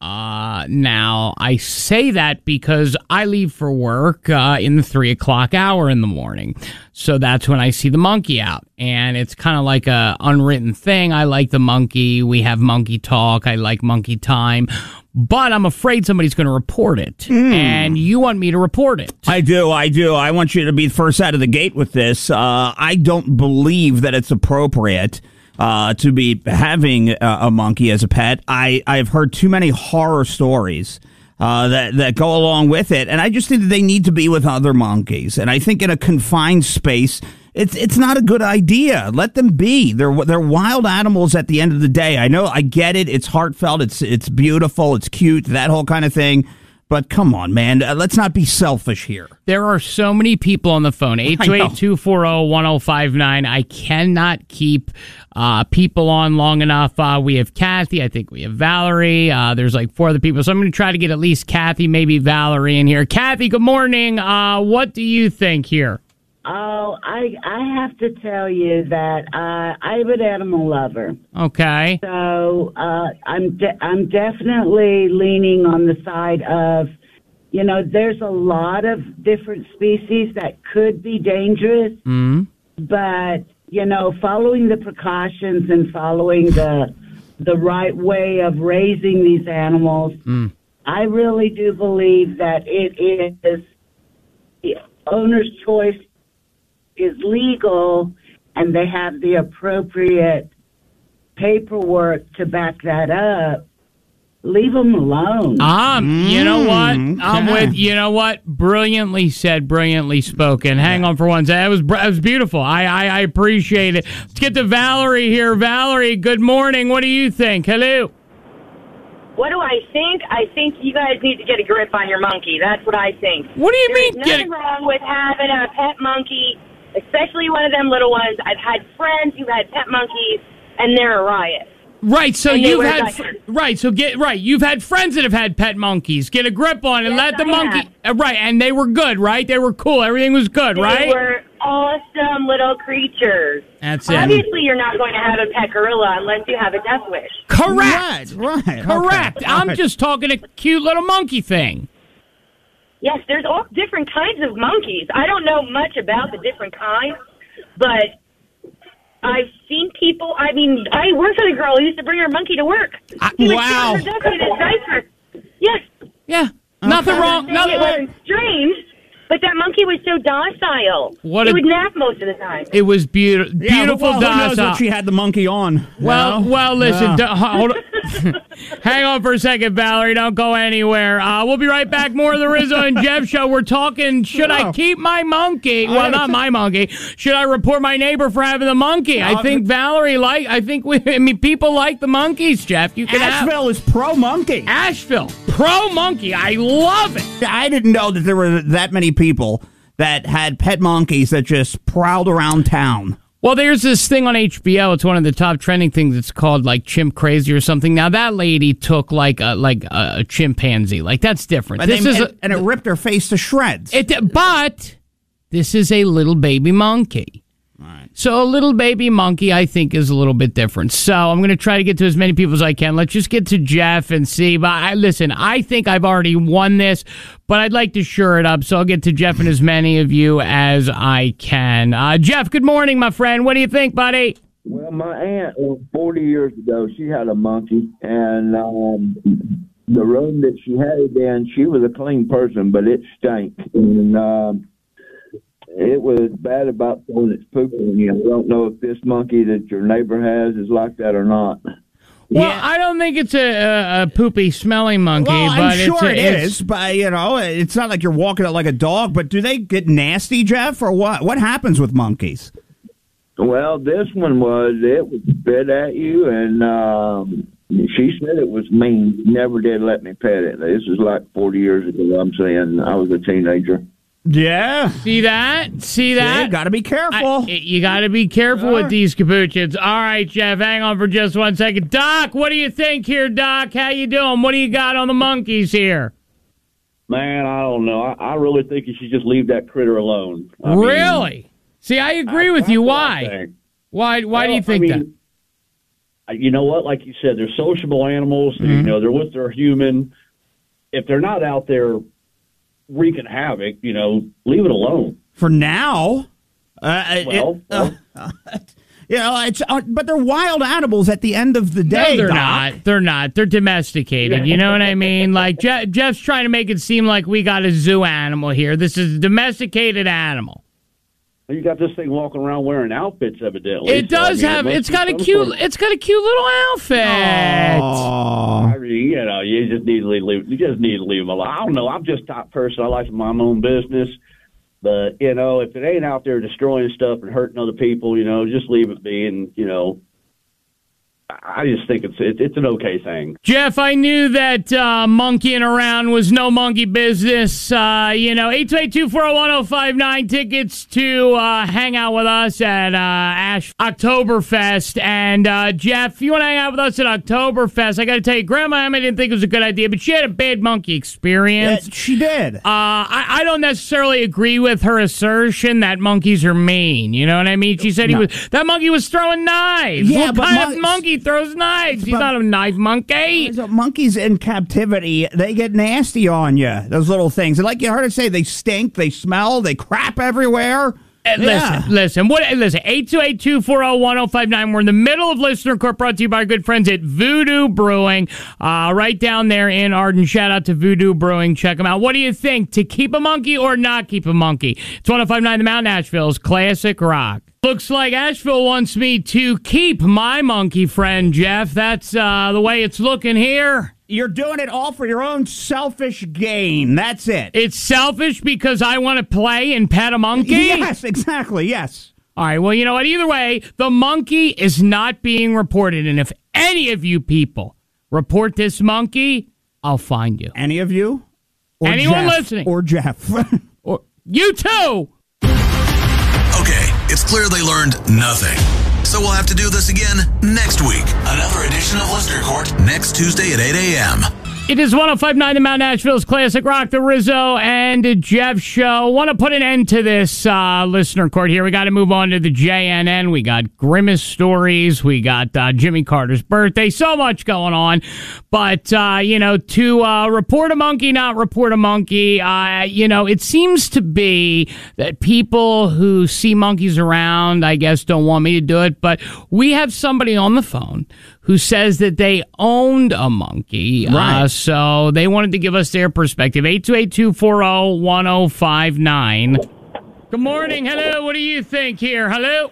Uh, now, I say that because I leave for work uh, in the three o'clock hour in the morning. So that's when I see the monkey out. And it's kind of like a unwritten thing. I like the monkey. We have monkey talk. I like monkey time. But I'm afraid somebody's going to report it. Mm. And you want me to report it. I do. I do. I want you to be the first out of the gate with this. Uh, I don't believe that it's appropriate Uh, to be having a, a monkey as a pet. I, I've heard too many horror stories uh, that, that go along with it, and I just think that they need to be with other monkeys. And I think in a confined space, it's it's not a good idea. Let them be. They're they're wild animals at the end of the day. I know, I get it. It's heartfelt. It's it's beautiful. It's cute. That whole kind of thing. But come on, man. Uh, let's not be selfish here. There are so many people on the phone. eight two eight, two four zero, one zero five nine. I cannot keep uh, people on long enough. Uh, we have Kathy. I think we have Valerie. Uh, there's like four other people. So I'm going to try to get at least Kathy, maybe Valerie in here. Kathy, good morning. Uh, what do you think here? Oh, I I have to tell you that uh, I'm an animal lover. Okay. So uh, I'm de- I'm definitely leaning on the side of, you know, there's a lot of different species that could be dangerous, mm-hmm. but you know, following the precautions and following the the right way of raising these animals, mm. I really do believe that it is the owner's choice. Is legal, and they have the appropriate paperwork to back that up. Leave them alone. Um, you know what? Okay. I'm with you. Know what? Brilliantly said, brilliantly spoken. Hang yeah. on for one second. That was that was beautiful. I, I I appreciate it. Let's get to Valerie here. Valerie, good morning. What do you think? Hello. What do I think? I think you guys need to get a grip on your monkey. That's what I think. What do you There's mean? There's nothing get... wrong with having a pet monkey, especially one of them little ones. I've had friends who had pet monkeys, and they're a riot. Right, so you've had fr- right, so get right. You've had friends that have had pet monkeys. Get a grip on it. Yes, let the I monkey have. Right, and they were good, right? They were cool. Everything was good, they right? They were awesome little creatures. That's it. Obviously, you're not going to have a pet gorilla unless you have a death wish. Correct. Right. Right. Correct. Okay. I'm right. just talking a cute little monkey thing. Yes, there's all different kinds of monkeys. I don't know much about the different kinds, but I've seen people. I mean, I worked with a girl who used to bring her monkey to work. I, wow. Yes. Yeah. Okay. Nothing wrong. Nothing it wrong. Wasn't strange, but that monkey was so docile. What it a, would nap most of the time. It was beautiful. Yeah, beautiful well, docile. Who knows what she had the monkey on? Well, no? well, listen. Yeah. Hold on. Hang on for a second, Valerie. Don't go anywhere. Uh, we'll be right back. More of the Rizzo and Jeff show. We're talking, should wow. I keep my monkey? Well, not my monkey. Should I report my neighbor for having the monkey? I think Valerie like. I think we. I mean, people like the monkeys, Jeff. You can Asheville have, is pro-monkey. Asheville, pro-monkey. I love it. I didn't know that there were that many people that had pet monkeys that just prowled around town. Well, there's this thing on H B O. It's one of the top trending things. It's called like Chimp Crazy or something. Now that lady took like a like a chimpanzee. Like that's different. But this they, is and, a, and it ripped her face to shreds. It, but this is a little baby monkey. All right. So a little baby monkey, I think, is a little bit different. So I'm going to try to get to as many people as I can. Let's just get to Jeff and see. But I listen. I think I've already won this, but I'd like to shore it up. So I'll get to Jeff and as many of you as I can. Uh, Jeff, good morning, my friend. What do you think, buddy? Well, my aunt, forty years ago, she had a monkey, and um, the room that she had it in, she was a clean person, but it stank, and. Um, It was bad about throwing its poop in you. I don't know if this monkey that your neighbor has is like that or not. Well, yeah. I don't think it's a, a, a poopy, smelly monkey. Well, but I'm sure it's, it is, but, you know, it's not like you're walking it like a dog, but do they get nasty, Jeff, or what? What happens with monkeys? Well, this one was, it was bit at you, and um, she said it was mean. Never did let me pet it. This was like forty years ago, I'm saying. I was a teenager. Yeah. See that? See that? Yeah, gotta be careful. I, you gotta be careful with these capuchins. All right, Jeff, hang on for just one second. Doc, what do you think here, Doc? How you doing? What do you got on the monkeys here? Man, I don't know. I, I really think you should just leave that critter alone. I really? Mean, See, I agree I, with you. Why? Why Why well, do you think I mean, that? You know what? Like you said, they're sociable animals. Mm-hmm. You know, they're with their human. If they're not out there wreaking havoc, you know, leave it alone. For now? Uh, well, it, well. Uh, you know, it's, uh, but they're wild animals at the end of the day. No, they're Doc. not. They're not. They're domesticated. You know what I mean? Like, Jeff, Jeff's trying to make it seem like we got a zoo animal here. This is a domesticated animal. You got this thing walking around wearing outfits, evidently. It does so, I mean, have. It it's got a cute. Sort of... It's got a cute little outfit. Aww. I mean, you know, you just need to leave. You just need to leave them alone. I don't know. I'm just top person. I like to mind my own business. But you know, if it ain't out there destroying stuff and hurting other people, you know, just leave it be. And you know, I just think it's it, it's an okay thing. Jeff, I knew that uh, monkeying around was no monkey business. Uh, you know, eight two eight, two four zero, one zero five nine, tickets to uh, hang out with us at uh, Ash Oktoberfest. And uh, Jeff, if you want to hang out with us at Oktoberfest, I got to tell you, Grandma Emma didn't think it was a good idea, but she had a bad monkey experience. Yeah, she did. Uh, I, I don't necessarily agree with her assertion that monkeys are mean. You know what I mean? She said he no. was that monkey was throwing knives. Yeah, what but kind mon- of monkey? Throws knives. He's not a knife monkey. So monkeys in captivity, they get nasty on you, those little things. And like you heard it say, they stink, they smell, they crap everywhere. And yeah. Listen, listen, what, listen, eight two eight, two four zero, one zero five nine. We're in the middle of Listener Court, brought to you by our good friends at Voodoo Brewing, uh, right down there in Arden. Shout out to Voodoo Brewing. Check them out. What do you think? To keep a monkey or not keep a monkey? It's one oh five point nine The Mountain, Asheville's Classic Rock. Looks like Asheville wants me to keep my monkey friend, Jeff. That's uh, the way it's looking here. You're doing it all for your own selfish gain. That's it. It's selfish because I want to play and pet a monkey? Yes, exactly, yes. All right, well, you know what? Either way, the monkey is not being reported. And if any of you people Report this monkey. I'll find you. Any of you? Or Anyone Jeff, listening? Or Jeff. or You too! Okay, it's clear they learned nothing. So we'll have to do this again next week. Another edition of Listener Court next Tuesday at eight a.m. It is one oh five point nine The Mount Nashville's Classic Rock, the Rizzo and Jeff Show. Want to put an end to this uh, Listener Court here. We got to move on to the J N N. We got Grimace stories. We got uh, Jimmy Carter's birthday. So much going on. But, uh, you know, to uh, report a monkey, not report a monkey, uh, you know, it seems to be that people who see monkeys around, I guess, don't want me to do it. But we have somebody on the phone who says that they owned a monkey. Right. Uh, so they wanted to give us their perspective. eight two eight, two four zero, one zero five nine. Good morning. Hello. What do you think here? Hello?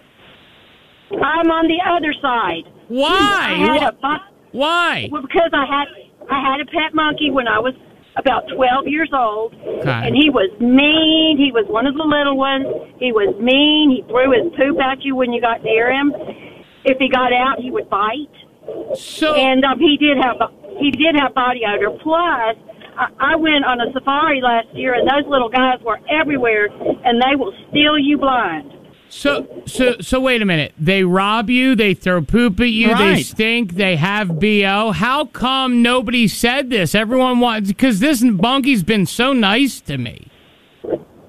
I'm on the other side. Why? Why? A, Why? Well, because I had I had a pet monkey when I was about twelve years old. Okay. And he was mean. He was one of the little ones. He was mean. He threw his poop at you when you got near him. If he got out, he would bite. So, and um, he did have he did have body odor. Plus, I, I went on a safari last year, and those little guys were everywhere, and they will steal you blind. So, so, so, wait a minute. They rob you. They throw poop at you. Right. They stink. They have B O. How come nobody said this? Everyone wants because this monkey's been so nice to me.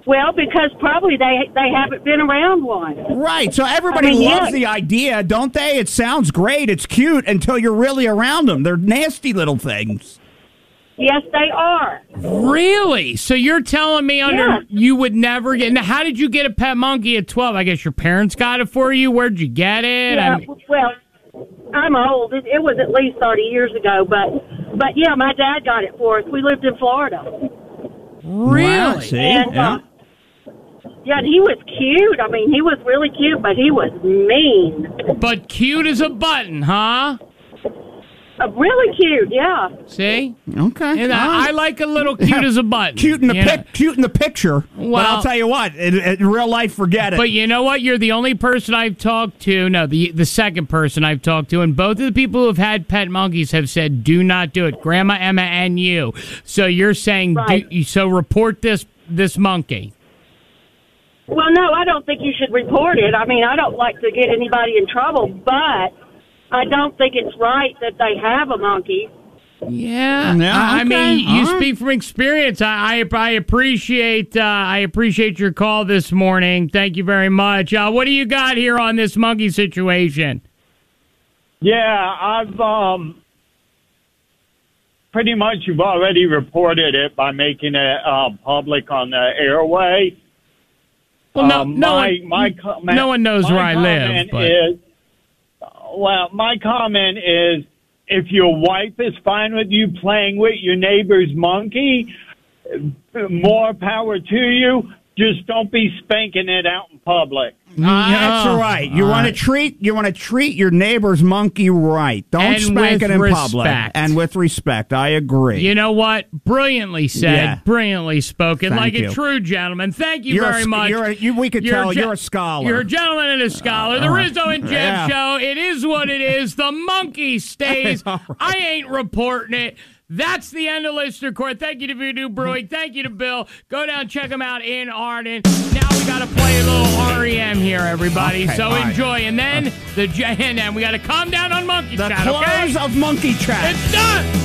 Well, because probably they they haven't been around one. Right. So everybody I mean, loves yeah. the idea, don't they? It sounds great. It's cute until you're really around them. They're nasty little things. Yes, they are. Really? So you're telling me under yes. you would never get... Now, how did you get a pet monkey at twelve? I guess your parents got it for you. Where'd you get it? Yeah, I mean, well, I'm old. It, it was at least thirty years ago. But, but, yeah, my dad got it for us. We lived in Florida. Really? Wow, see? And, yeah. Uh, Yeah, he was cute. I mean, he was really cute, but he was mean. But cute as a button, huh? Uh, really cute, yeah. See? Okay. And I, I like a little cute yeah. as a button. Cute in the yeah. pic, cute in the picture. Well, but I'll tell you what, in, in real life, forget it. But you know what? You're the only person I've talked to. No, the the second person I've talked to, and both of the people who have had pet monkeys have said, "Do not do it, Grandma Emma and you." So you're saying, right. do, so report this this monkey. Well, no, I don't think you should report it. I mean, I don't like to get anybody in trouble, but I don't think it's right that they have a monkey. Yeah, no, okay. I mean, All you right. speak from experience. I I, I appreciate uh, I appreciate your call this morning. Thank you very much. Uh, what do you got here on this monkey situation? Yeah, I've um, pretty much you've already reported it by making it uh, public on the airway. Well, no, um, no, my, one, my comment, no one knows where I live. But. Is, well, my comment is, if your wife is fine with you playing with your neighbor's monkey, more power to you. Just don't be spanking it out in public. No, that's right. You want to treat you want to treat your neighbor's monkey right. Don't spank it in public. And with respect, I agree. You know what? Brilliantly said. Yeah. Brilliantly spoken. Like a true gentleman. Thank you very much. You're a, you, we could tell you're a scholar. You're a gentleman and a scholar. The Rizzo and Jeff Show. It is what it is. The monkey stays. I ain't reporting it. That's the end of Listener Court. Thank you to Voodoo Brewing. Thank you to Bill. Go down, check them out in Arden. Now we got to play a little R E M here, everybody. Okay, so right. enjoy. And then okay. the J N M. We got to calm down on Monkey the Chat. The close okay? of Monkey Chat. It's done.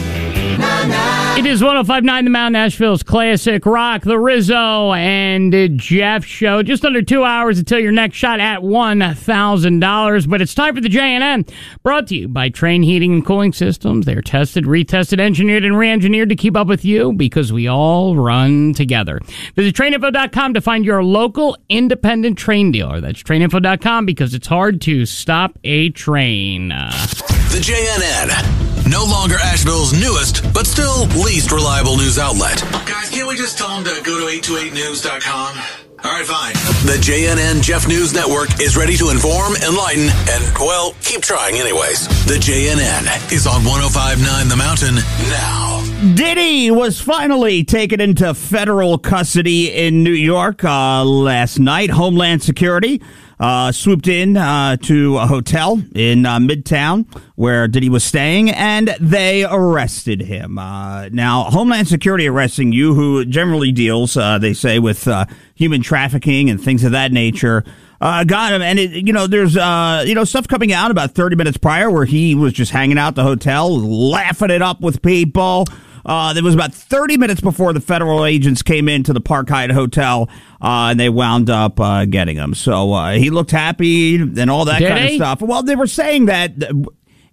It is one oh five point nine The Mount Nashville's Classic Rock, the Rizzo and Jeff Show. Just under two hours until your next shot at one thousand dollars. But it's time for the J N N, brought to you by Trane Heating and Cooling Systems. They're tested, retested, engineered, and re-engineered to keep up with you because we all run together. Visit Trane Info dot com to find your local independent Trane dealer. That's Trane Info dot com because it's hard to stop a train. The J N N. No longer Asheville's newest, but still least reliable news outlet. Guys, can't we just tell them to go to eight two eight news dot com? All right, fine. The J N N Jeff News Network is ready to inform, enlighten, and, well, keep trying anyways. The J N N is on one oh five point nine The Mountain now. Diddy was finally taken into federal custody in New York uh, last night. Homeland Security uh, swooped in uh, to a hotel in uh, Midtown where Diddy was staying, and they arrested him. Uh, now, Homeland Security arresting you, who generally deals, uh, they say, with uh, human trafficking and things of that nature, Uh, got him. And, it, you know, there's, uh, you know, stuff coming out about thirty minutes prior where he was just hanging out at the hotel, laughing it up with people. Uh, it was about thirty minutes before the federal agents came into the Park Hyatt Hotel, uh, and they wound up uh, getting him. So uh, he looked happy and all that Did kind he? of stuff. Well, they were saying that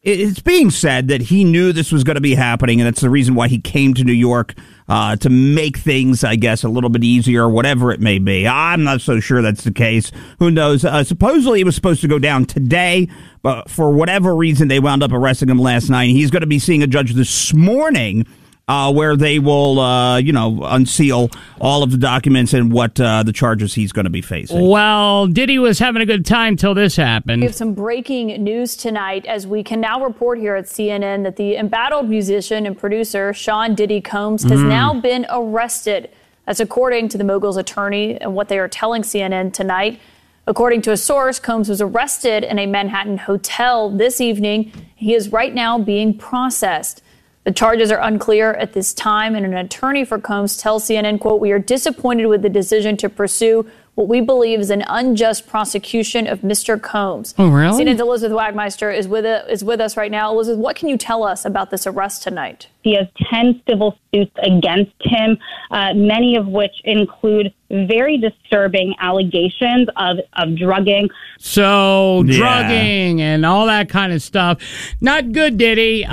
it's being said that he knew this was going to be happening, and that's the reason why he came to New York. Uh, to make things, I guess, a little bit easier, whatever it may be. I'm not so sure that's the case. Who knows? Uh, supposedly, it was supposed to go down today, but for whatever reason, they wound up arresting him last night. He's going to be seeing a judge this morning uh, where they will, uh, you know, unseal all of the documents and what uh, the charges he's going to be facing. Well, Diddy was having a good time till this happened. We have some breaking news tonight, as we can now report here at C N N that the embattled musician and producer Sean Diddy Combs has mm. now been arrested. That's according to the mogul's attorney and what they are telling C N N tonight. According to a source, Combs was arrested in a Manhattan hotel this evening. He is right now being processed. The charges are unclear at this time, and an attorney for Combs tells C N N, quote, "We are disappointed with the decision to pursue what we believe is an unjust prosecution of Mister Combs." Oh, really? C N N's Elizabeth Wagmeister is with, uh, is with us right now. Elizabeth, what can you tell us about this arrest tonight? He has ten civil suits against him, uh, many of which include very disturbing allegations of, of drugging. So, yeah. drugging and all that kind of stuff. Not good, Diddy. Uh,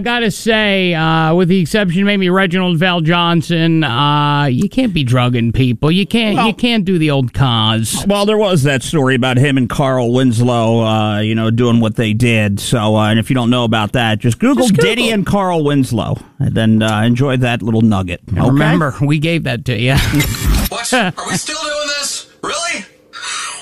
I gotta say, uh, with the exception of maybe Reginald VelJohnson, uh, you can't be drugging people. You can't, well, you can't do the old cause. Well, there was that story about him and Carl Winslow, uh, you know, doing what they did. So, uh, and if you don't know about that, just Google, just Google. Diddy and Carl Winslow, and then uh, enjoy that little nugget. Okay? Remember, we gave that to you. What? Are we still doing this? Really?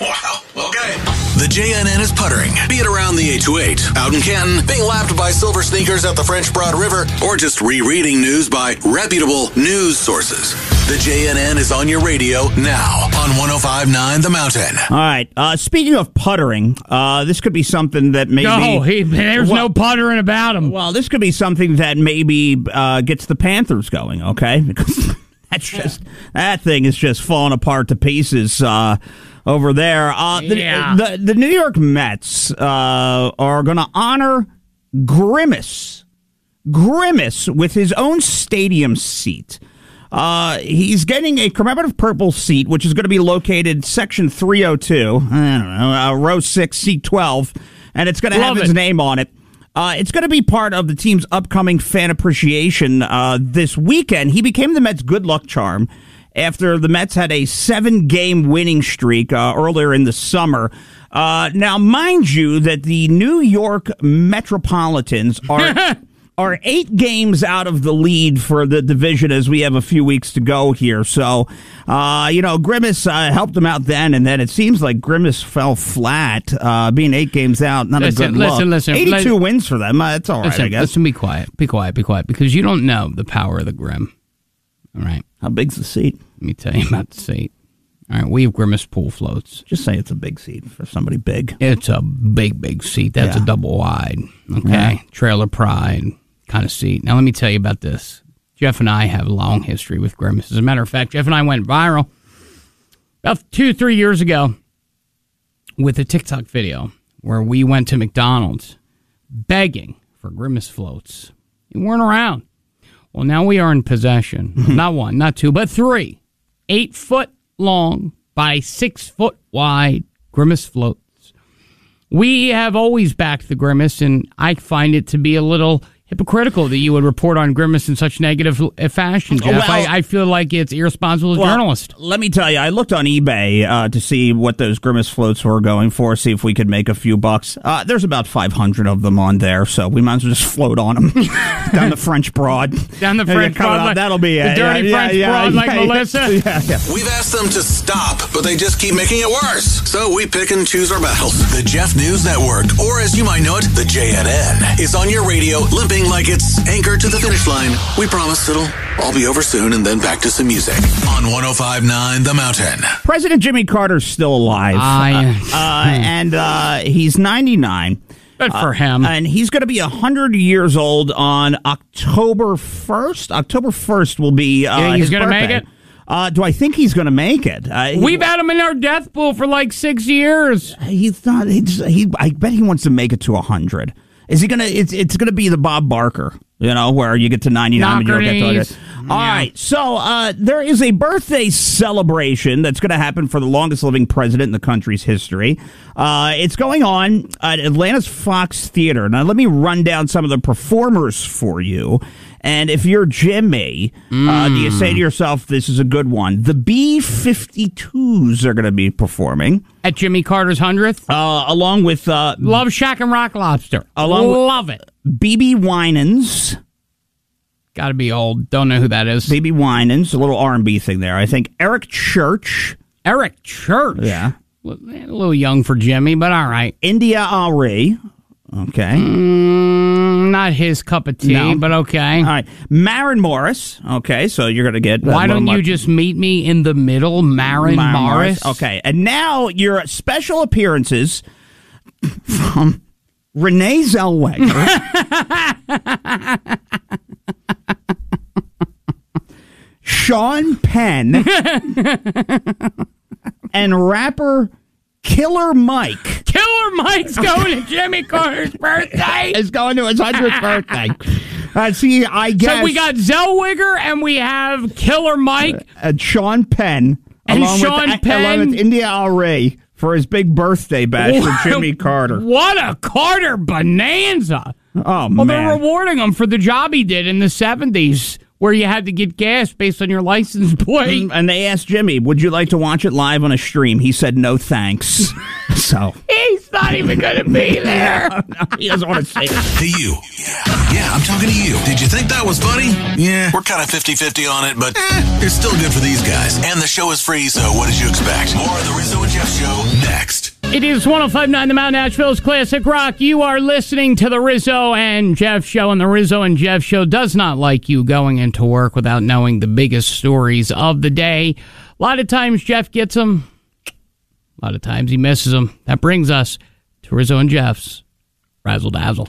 Wow. Okay. The J N N is puttering. Be it around the eight two eight, out in Canton, being lapped by silver sneakers at the French Broad River, or just rereading news by reputable news sources. The J N N is on your radio now on one oh five point nine The Mountain. All right. Uh, speaking of puttering, uh, this could be something that maybe... No, he, there's well, no puttering about him. Well, this could be something that maybe uh, gets the Panthers going, okay? Because... That's just that thing is just falling apart to pieces uh, over there. Uh, the, yeah. the the New York Mets uh, are going to honor Grimace, Grimace with his own stadium seat. Uh, he's getting a commemorative purple seat, which is going to be located section three oh two, I don't know, uh, row six, seat twelve, and it's going to have it. his name on it. Uh, it's going to be part of the team's upcoming fan appreciation uh, this weekend. He became the Mets' good luck charm after the Mets had a seven-game winning streak uh, earlier in the summer. Uh, now, mind you, that the New York Metropolitans are are eight games out of the lead for the division, as we have a few weeks to go here. So, uh, you know, Grimace uh, helped him out then, and then it seems like Grimace fell flat, uh, being eight games out. Not listen, a good listen, look. Listen, eighty-two listen. wins for them. Uh, that's all right, listen, I guess. Listen, be quiet. Be quiet, be quiet, because you don't know the power of the Grim. All right. How big's the seat? Let me tell you about the seat. All right, we have Grimace pool floats. Just say it's a big seat for somebody big. It's a big, big seat. That's yeah. a double wide. Okay. Yeah. Trailer pride kind of seat. Now, let me tell you about this. Jeff and I have a long history with Grimace. As a matter of fact, Jeff and I went viral about two, three years ago with a TikTok video where we went to McDonald's begging for Grimace floats. They weren't around. Well, now we are in possession of not one, not two, but three. Eight foot long by six foot wide Grimace floats. We have always backed the Grimace, and I find it to be a little... hypocritical that you would report on Grimace in such negative fashion, Jeff. Well, I, I feel like it's irresponsible as a well, journalist. Let me tell you, I looked on eBay uh, to see what those Grimace floats were going for, see if we could make a few bucks. Uh, there's about five hundred of them on there, so we might as well just float on them down the French Broad. Down the French Broad. Like, that'll be it. The dirty yeah, French yeah, Broad yeah, like yeah, Melissa. Yeah, yeah. We've asked them to stop, but they just keep making it worse. So we pick and choose our battles. The Jeff News Network, or as you might know it, the J N N, is on your radio limping looking like it's anchored to the finish line. We promise it'll all be over soon, and then back to some music on one oh five point nine The Mountain. President Jimmy Carter's still alive. I, uh, uh, and uh, he's ninety-nine. Good for him. Uh, and he's going to be one hundred years old on October first. October first will be uh, yeah, he's going to make it? Uh, do I think he's going to make it? Uh, We've he, had him in our death pool for like six years. He's not. He's, he. I bet he wants to make it to one hundred. Is he gonna? It's it's gonna be the Bob Barker, you know, where you get to ninety-nine and you don't get to one hundred. Yeah. All right, so uh, there is a birthday celebration that's going to happen for the longest living president in the country's history. Uh, it's going on at Atlanta's Fox Theater. Now, let me run down some of the performers for you. And if you're Jimmy, mm. uh, do you say to yourself, this is a good one? The B fifty-twos are going to be performing. At Jimmy Carter's one hundredth? Uh, along with... Uh, Love Shack and Rock Lobster. Along Love with it. B B Winans. Got to be old. Don't know who that is. B B Winans. A little R and B thing there. I think Eric Church. Eric Church? Yeah. A little young for Jimmy, but all right. India Arie. Okay. Mm, not his cup of tea, no. But okay. All right. Maren Morris. Okay, so you're going to get... Why don't you just meet me in the middle, Maren Morris? Morris? Okay, and now your special appearances from Renee Zellweger, Sean Penn, and rapper... Killer Mike. Killer Mike's going to Jimmy Carter's birthday. It's going to his hundredth birthday. Uh, see, I guess. So we got Zellweger and we have Killer Mike. Uh, and Sean Penn. And along Sean with, Penn. Along with India Arie for his big birthday bash what, for Jimmy Carter. What a Carter bonanza. Oh, well, man. Well, they're rewarding him for the job he did in the seventies. Where you had to get gas based on your license plate. And they asked Jimmy, would you like to watch it live on a stream? He said, no thanks. So he's not even going to be there. No, no, he doesn't want to say it. To you. Yeah. Yeah, I'm talking to you. Did you think that was funny? Yeah. We're kind of fifty-fifty on it, but eh, it's still good for these guys. And the show is free, so what did you expect? More of the Rizzo and Jeff Show next. It is one oh five point nine The Mountain, Nashville's Classic Rock. You are listening to the Rizzo and Jeff Show, and the Rizzo and Jeff Show does not like you going into work without knowing the biggest stories of the day. A lot of times Jeff gets them. A lot of times he misses them. That brings us to Rizzo and Jeff's Razzle Dazzle.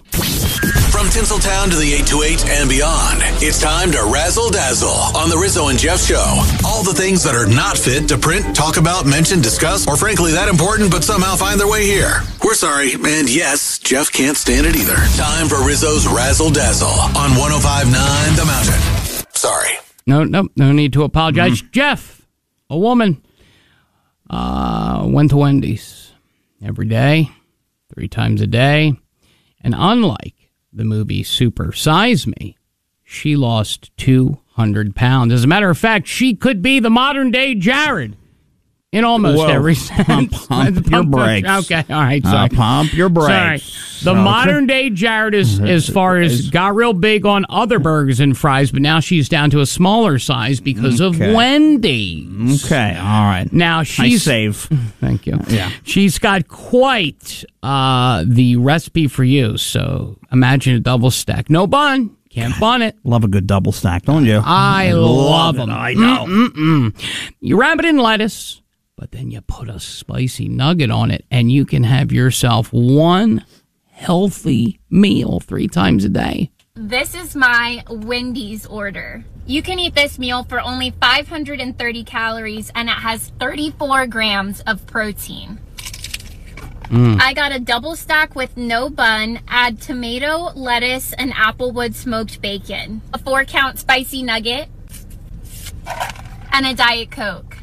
From Tinseltown to the eight two eight and beyond, it's time to Razzle Dazzle on the Rizzo and Jeff Show. All the things that are not fit to print, talk about, mention, discuss, or frankly that important but somehow find their way here. We're sorry, and yes, Jeff can't stand it either. Time for Rizzo's Razzle Dazzle on one oh five point nine The Mountain. Sorry. No, no, no need to apologize. Mm. Jeff, a woman, uh, went to Wendy's every day, three times a day, and unlike the movie Super Size Me, she lost two hundred pounds. As a matter of fact, she could be the modern-day Jared in almost Whoa. every sense. Pump, pump, pump your brakes. Okay, all right, sorry. Uh, pump your brakes. Sorry. The okay. modern-day Jared is, as far as, got real big on other burgers and fries, but now she's down to a smaller size because okay. of Wendy's. Okay, all right. Now she's... I save. Thank you. Yeah. She's got quite uh, the recipe for you, so... Imagine a double stack. No bun. Can't bun it. Love a good double stack, don't you? I, I love them. It. I know. Mm-mm-mm. You wrap it in lettuce, but then you put a spicy nugget on it, and you can have yourself one healthy meal three times a day. This is my Wendy's order. You can eat this meal for only five hundred thirty calories, and it has thirty-four grams of protein. Mm. I got a double stack with no bun, add tomato, lettuce, and applewood smoked bacon, a four-count spicy nugget, and a Diet Coke.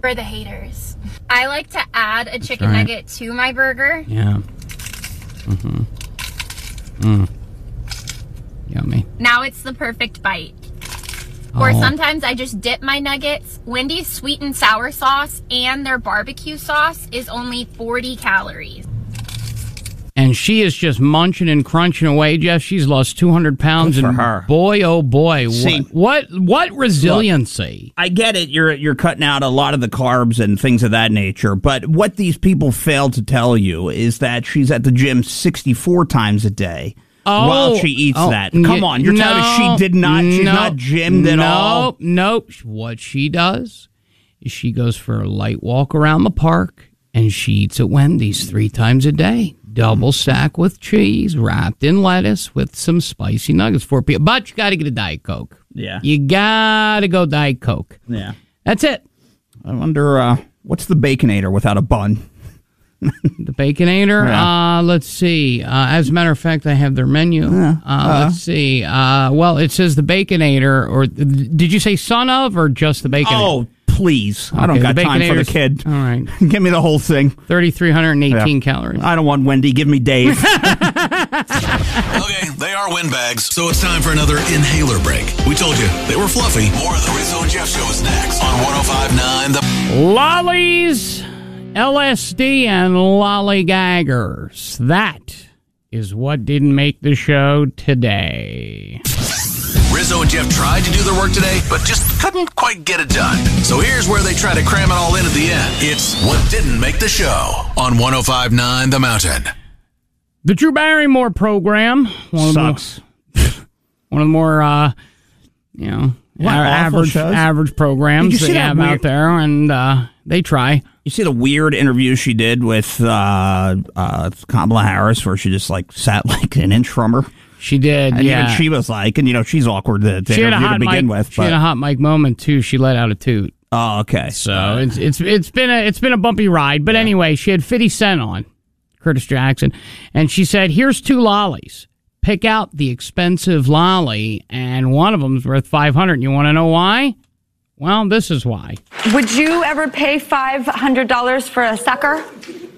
For the haters. I like to add a chicken right. nugget to my burger. Yeah. Mm-hmm. Mm. Yummy. Now it's the perfect bite. Oh. Or sometimes I just dip my nuggets. Wendy's sweet and sour sauce and their barbecue sauce is only forty calories. And she is just munching and crunching away, Jeff. She's lost two hundred pounds. Good for and her. Boy, oh boy, See, what, what what resiliency. Look, I get it. You're you're cutting out a lot of the carbs and things of that nature. But what these people fail to tell you is that she's at the gym sixty-four times a day. oh, while she eats oh, that. Come on, you're no, telling us she did not, she's no, not gymmed at no, all? Nope, what she does is she goes for a light walk around the park, and she eats at Wendy's three times a day. Double stack with cheese, wrapped in lettuce with some spicy nuggets. four p.m. But you got to get a Diet Coke. Yeah. You got to go Diet Coke. Yeah. That's it. I wonder, uh, what's the Baconator without a bun? The Baconator? Yeah. Uh, let's see. Uh, as a matter of fact, I have their menu. Yeah. Uh, uh, let's see. Uh, well, it says the Baconator, or did you say son of or just the Baconator? Oh, please. Okay, I don't got time for the kid. All right. Give me the whole thing. three thousand three hundred eighteen yeah. calories. I don't want Wendy. Give me Dave. Okay, they are windbags, so it's time for another inhaler break. We told you, they were fluffy. More of the Rizzo and Jeff Show is next on one oh five point nine The Lollies, L S D, and lollygaggers. That is what didn't make the show today. Rizzo and Jeff tried to do their work today, but just couldn't quite get it done. So here's where they try to cram it all in at the end. It's what didn't make the show on one oh five point nine The Mountain. The Drew Barrymore program. One Sucks. Of the, one of the more, uh, you know, what, average average programs they have weird... out there, and uh, they try. You see the weird interview she did with uh, uh, Kamala Harris where she just, like, sat like an inch from her? She did, and yeah. Even she was like, and you know, she's awkward to, to, she had a hot to begin mic, with. She but. had a hot mic moment too. She let out a toot. Oh, okay. So uh, it's it's it's been a it's been a bumpy ride, but yeah. Anyway, she had Fifty Cent on, Curtis Jackson, and she said, "Here's two lollies. Pick out the expensive lolly, and one of them's worth five hundred. You want to know why? Well, this is why. Would you ever pay five hundred dollars for a sucker?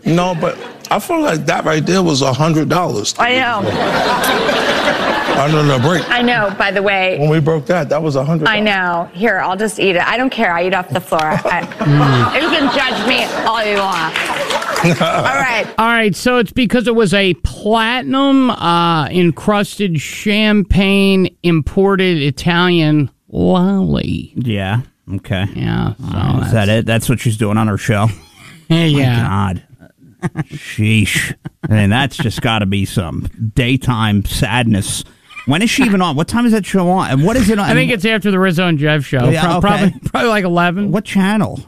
No, but." I feel like that right there was one hundred dollars. I know. Under the break. I know, by the way. When we broke that, that was one hundred dollars. I know. Here, I'll just eat it. I don't care. I eat off the floor. I, mm. You can judge me all you want. All right. All right, so it's because it was a platinum uh, encrusted champagne imported Italian lolly. Yeah, okay. Yeah. So uh, is that's... that it? That's what she's doing on her show? Yeah. My God. Sheesh. I mean, that's just got to be some daytime sadness. When is she even on? What time is that show on? And what is it on? I think it's after the Rizzo and Jeff show. Yeah, Pro- okay. probably, probably like eleven. What channel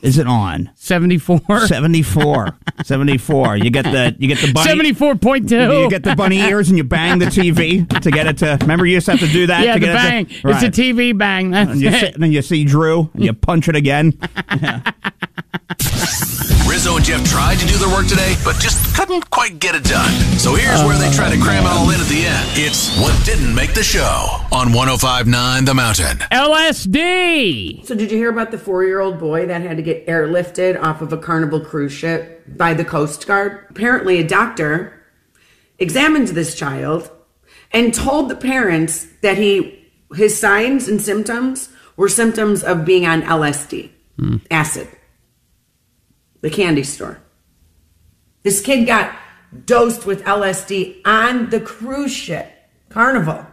is it on? seventy-four. seventy-four. seventy-four. You get the you get the bunny. seventy-four point two. You get the bunny ears and you bang the T V to get it to. Remember, you used to have to do that. Yeah, to the get bang. It to, right. It's a T V bang. That's and you it. Sit, and then you see Drew and you punch it again. Yeah. Rizzo and Jeff tried to do their work today, but just couldn't quite get it done. So here's where they try to cram it all in at the end. It's what didn't make the show on one oh five point nine The Mountain. L S D! So did you hear about the four-year-old boy that had to get airlifted off of a Carnival cruise ship by the Coast Guard? Apparently a doctor examined this child and told the parents that he his signs and symptoms were symptoms of being on L S D, hmm. acid. The candy store. This kid got dosed with L S D on the cruise ship, Carnival.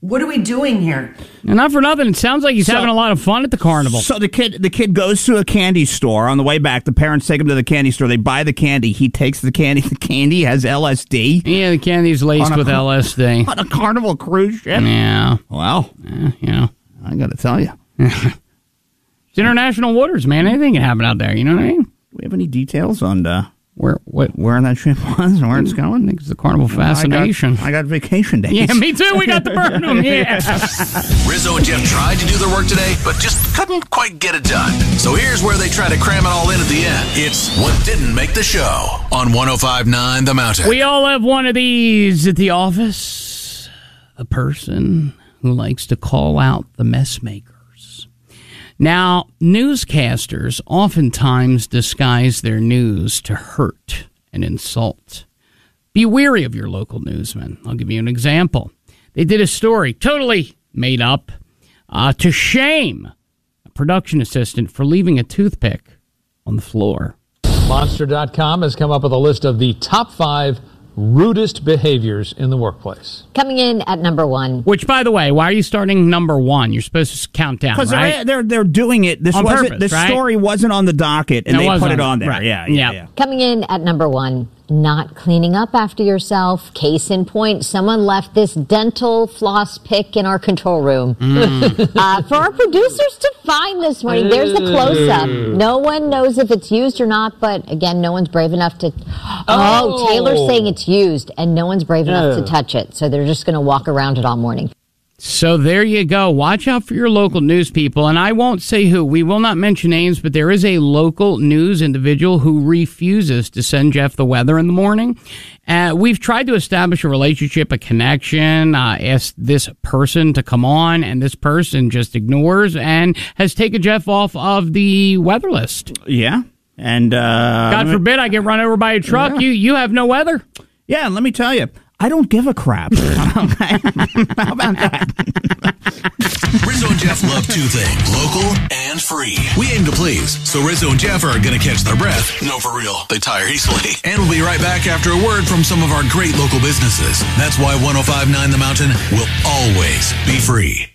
What are we doing here? And not for nothing, it sounds like he's so, having a lot of fun at the Carnival. So the kid the kid goes to a candy store. On the way back, the parents take him to the candy store. They buy the candy. He takes the candy. The candy has L S D. Yeah, the candy's laced with L S D. On a Carnival cruise ship? Yeah. Wow. Yeah, you know, I got to tell you. It's international waters, man. Anything can happen out there, you know what I mean? Do we have any details on uh, where what, where that ship was and where it's going? It's the Carnival Fascination. I got, I got vacation days. Yeah, me too. We got the Burnham. Yeah. Rizzo and Jeff tried to do their work today, but just couldn't quite get it done. So here's where they try to cram it all in at the end. It's what didn't make the show on one oh five point nine The Mountain. We all have one of these at the office. A person who likes to call out the mess maker. Now, newscasters oftentimes disguise their news to hurt and insult. Be wary of your local newsman. I'll give you an example. They did a story, totally made up, uh, to shame a production assistant for leaving a toothpick on the floor. Monster dot com has come up with a list of the top five rudest behaviors in the workplace. Coming in at number one. Which, by the way, why are you starting number one? You're supposed to count down, right? Because they're, they're doing it. This on wasn't, purpose, This right? story wasn't on the docket, and no, they put it on there. Right. Yeah, yeah, yeah. Coming in at number one, not cleaning up after yourself. Case in point, someone left this dental floss pick in our control room. Mm. uh, for our producers to find this morning, there's the close-up. No one knows if it's used or not, but again, no one's brave enough to... Oh, oh. Taylor's saying it's used, and no one's brave enough oh. to touch it, so they're just going to walk around it all morning. So there you go. Watch out for your local news people. And I won't say who. We will not mention names, but there is a local news individual who refuses to send Jeff the weather in the morning. Uh, we've tried to establish a relationship, a connection, uh, asked this person to come on, and this person just ignores and has taken Jeff off of the weather list. Yeah. And uh, God forbid I get run over by a truck. Yeah. You, you have no weather. Yeah, let me tell you. I don't give a crap. How about that? Rizzo and Jeff love two things, local and free. We aim to please, so Rizzo and Jeff are going to catch their breath. No, for real, they tire easily. And we'll be right back after a word from some of our great local businesses. That's why one oh five point nine The Mountain will always be free.